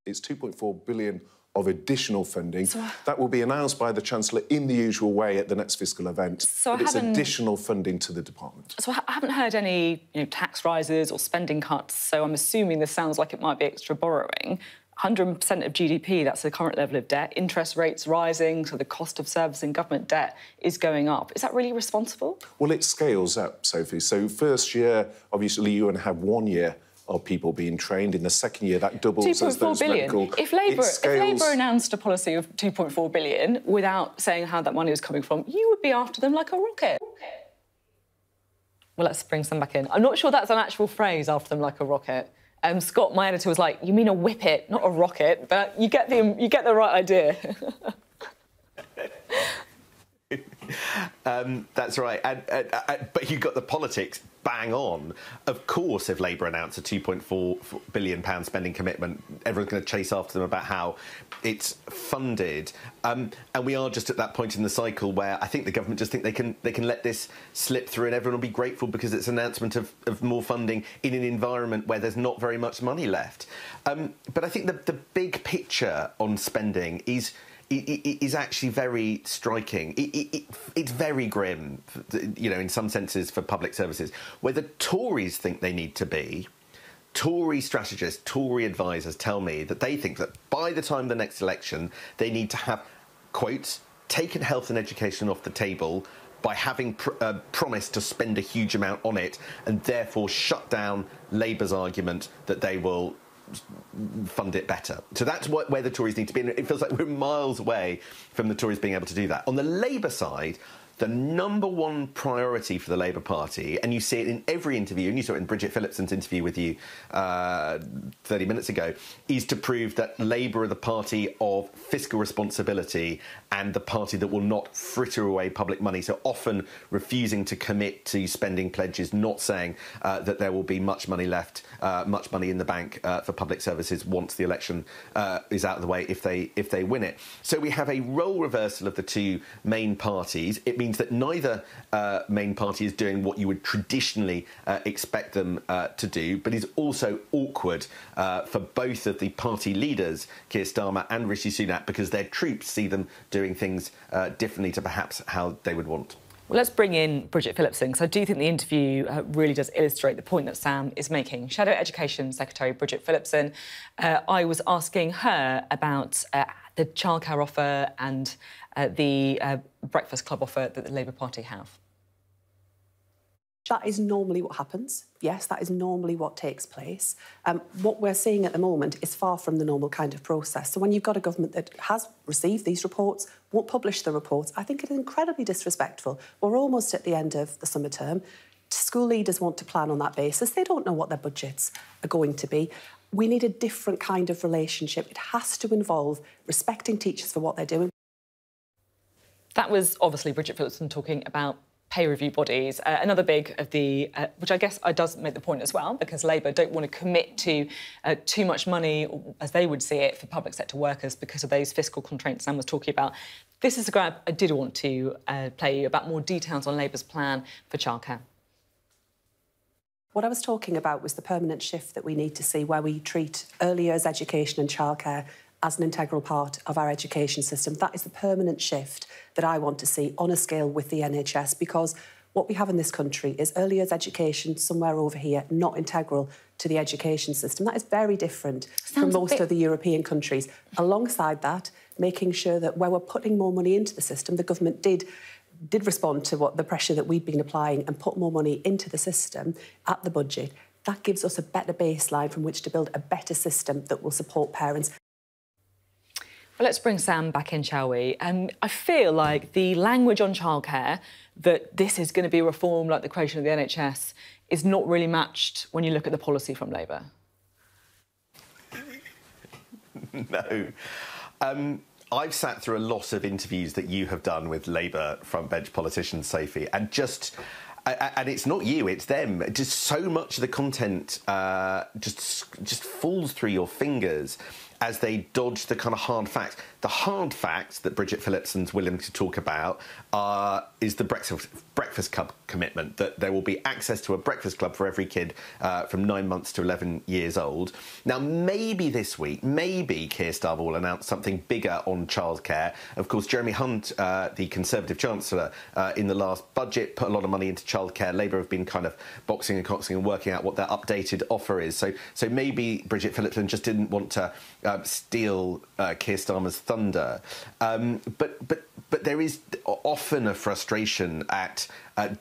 It's £2.4 billion of additional funding. So that will be announced by the Chancellor in the usual way at the next fiscal event. So but it's additional funding to the department. So I haven't heard any tax rises or spending cuts, so I'm assuming this sounds like it might be extra borrowing. 100% of GDP, that's the current level of debt. Interest rates rising, so the cost of servicing government debt is going up. Is that really responsible? Well, it scales up, Sophie. So first year, obviously, you only have 1 year of people being trained. In the second year, that doubles as those medical... If Labour announced a policy of £2.4 billion without saying how that money was coming from, you would be after them like a rocket. Well, let's bring some back in. I'm not sure that's an actual phrase, after them like a rocket. Scott, my editor, was like, you mean a whippet, not a rocket, but you get the right idea. That's right. But you got the politics bang on. Of course, if Labour announced a £2.4 billion spending commitment, everyone's going to chase after them about how it's funded. And we are just at that point in the cycle where I think the government just think they can let this slip through and everyone will be grateful because it's an announcement of more funding in an environment where there's not very much money left. But I think the big picture on spending is actually very striking. It's very grim, you know, in some senses for public services. Where the Tories think they need to be, Tory strategists, Tory advisers tell me that they think that by the time the next election, they need to have, quotes, taken health and education off the table by having promised to spend a huge amount on it, and therefore shut down Labour's argument that they will fund it better. So that's what, where the Tories need to be. And it feels like we're miles away from the Tories being able to do that. On the Labour side, the number one priority for the Labour Party, and you see it in every interview, and you saw it in Bridget Phillipson's interview with you 30 minutes ago, is to prove that Labour are the party of fiscal responsibility and the party that will not fritter away public money. So often refusing to commit to spending pledges, not saying that there will be much money left, much money in the bank for public services once the election is out of the way, if they win it. So we have a role reversal of the two main parties. It means that neither main party is doing what you would traditionally expect them to do, but is also awkward for both of the party leaders, Keir Starmer and Rishi Sunak, because their troops see them doing things differently to perhaps how they would want. Well, let's bring in Bridget Phillipson, because I do think the interview really does illustrate the point that Sam is making. Shadow Education Secretary Bridget Phillipson, I was asking her about the childcare offer and the Breakfast Club offer that the Labour Party have. That is normally what happens. Yes, that is normally what takes place. What we're seeing at the moment is far from the normal kind of process. So when you've got a government that has received these reports, won't publish the reports, I think it is incredibly disrespectful. We're almost at the end of the summer term. School leaders want to plan on that basis. They don't know what their budgets are going to be. We need a different kind of relationship. It has to involve respecting teachers for what they're doing. That was obviously Bridget Phillipson talking about pay review bodies, another big of the... which I guess does make the point as well, because Labour don't want to commit to too much money, or, as they would see it, for public sector workers because of those fiscal constraints Sam was talking about. This is a grab I did want to play you about more details on Labour's plan for childcare. What I was talking about was the permanent shift that we need to see, where we treat early years education and childcare as an integral part of our education system. That is the permanent shift that I want to see on a scale with the NHS, because what we have in this country is early years education somewhere over here, not integral to the education system. That is very different from most of the European countries. Alongside that, making sure that where we're putting more money into the system, the government did respond to what the pressure that we'd been applying and put more money into the system at the budget. That gives us a better baseline from which to build a better system that will support parents. Well, let's bring Sam back in, shall we? I feel like the language on childcare, that this is going to be a reform like the creation of the NHS, is not really matched when you look at the policy from Labour. No. I've sat through a lot of interviews that you have done with Labour frontbench politicians, Sophie, and just... And it's not you, it's them. Just so much of the content just falls through your fingers as they dodge the kind of hard facts. The hard facts that Bridget Phillipson's willing to talk about is the Breakfast Club commitment, that there will be access to a Breakfast Club for every kid from 9 months to 11 years old. Now, maybe this week, maybe Keir Starmer will announce something bigger on childcare. Of course, Jeremy Hunt, the Conservative Chancellor, in the last budget, put a lot of money into childcare. Labour have been kind of boxing and coxing and working out what their updated offer is. So maybe Bridget Phillipson just didn't want to... steal Keir Starmer's thunder, but there is often a frustration at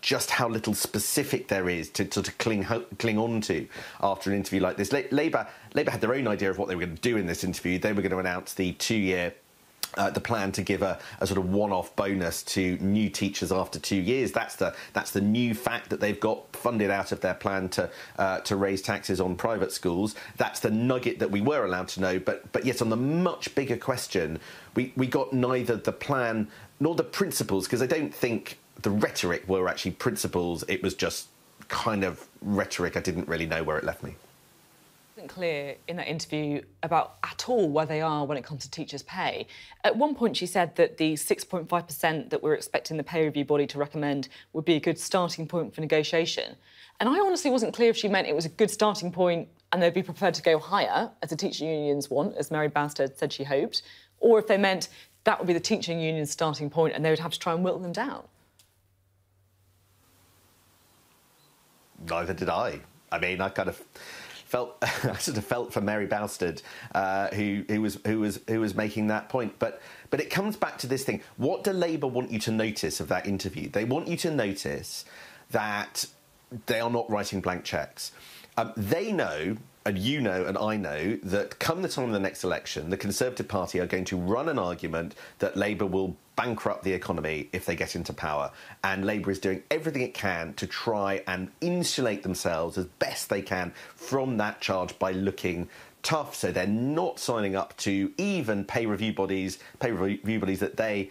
just how little specific there is to cling on to after an interview like this. Labour had their own idea of what they were going to do in this interview. They were going to announce the two-year the plan to give a sort of one-off bonus to new teachers after 2 years. That's the new fact that they've got funded out of their plan to raise taxes on private schools. That's the nugget that we were allowed to know. But yet on the much bigger question, we got neither the plan nor the principles, because I don't think the rhetoric were actually principles. It was just kind of rhetoric. I didn't really know where it left me. Clear in that interview about at all where they are when it comes to teachers' pay. At one point she said that the 6.5% that we're expecting the pay review body to recommend would be a good starting point for negotiation. And I honestly wasn't clear if she meant it was a good starting point and they'd be prepared to go higher, as the teacher unions want, as Mary Bastard said she hoped, or if they meant that would be the teaching union's starting point and they would have to try and whittle them down. Neither did I. I mean, I kind of... I sort of felt for Mary Bastard, who was making that point. But it comes back to this thing. What do Labour want you to notice of that interview? They want you to notice that they are not writing blank cheques. They know and you know and I know that come the time of the next election, the Conservative Party are going to run an argument that Labour will bankrupt the economy if they get into power. And Labour is doing everything it can to try and insulate themselves as best they can from that charge by looking tough. So they're not signing up to even pay review bodies that they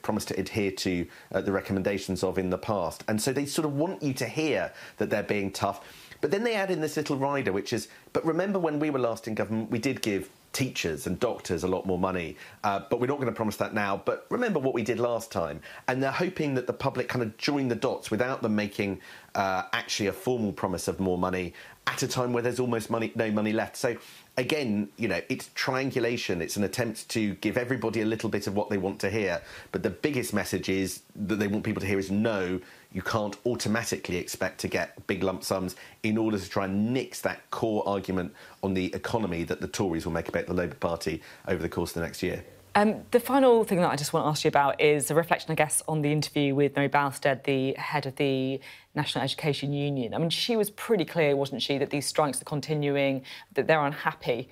promise to adhere to the recommendations of in the past. And so they sort of want you to hear that they're being tough. But then they add in this little rider, which is, but remember when we were last in government, we did give teachers and doctors a lot more money, but we're not going to promise that now. But remember what we did last time. And they're hoping that the public kind of join the dots without them making actually a formal promise of more money at a time where there's almost no money left. So again, you know, it's triangulation. It's an attempt to give everybody a little bit of what they want to hear. But the biggest message is that they want people to hear is no, you can't automatically expect to get big lump sums in order to try and nix that core argument on the economy that the Tories will make about the Labour Party over the course of the next year. The final thing that I just want to ask you about is a reflection, I guess, on the interview with Mary Bowstead, the head of the National Education Union. I mean, she was pretty clear, wasn't she, that these strikes are continuing, that they're unhappy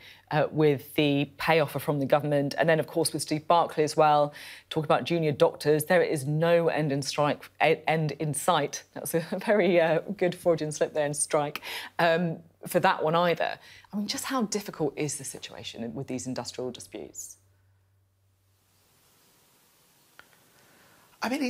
with the pay offer from the government. And then, of course, with Steve Barclay as well, talking about junior doctors, there is no end in sight. That was a very good Freudian slip there in strike. For that one either. I mean, just how difficult is the situation with these industrial disputes? It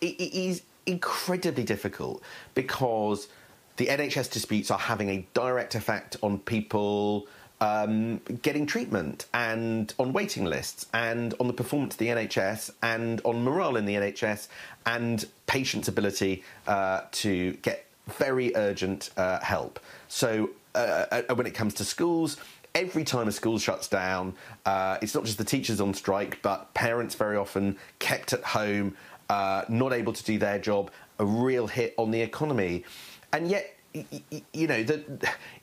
is incredibly difficult because the NHS disputes are having a direct effect on people getting treatment and on waiting lists and on the performance of the NHS and on morale in the NHS and patients' ability to get very urgent help. So when it comes to schools, every time a school shuts down, it's not just the teachers on strike, but parents very often kept at home, not able to do their job, a real hit on the economy. And yet, you know,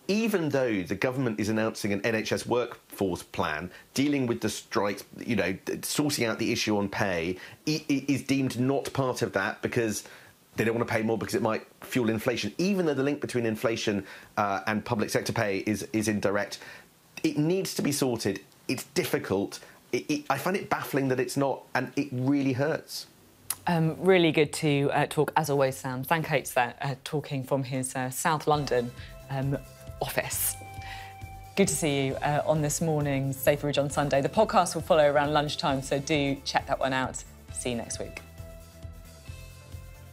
even though the government is announcing an NHS workforce plan, dealing with the strikes, you know, sorting out the issue on pay, it is deemed not part of that because they don't want to pay more because it might fuel inflation. Even though the link between inflation and public sector pay is indirect, it needs to be sorted. It's difficult. I find it baffling that it's not, and it really hurts. Really good to talk, as always, Sam. Sam Coates there, talking from his South London office. Good to see you on this morning's Sophy Ridge on Sunday. The podcast will follow around lunchtime, so do check that one out. See you next week.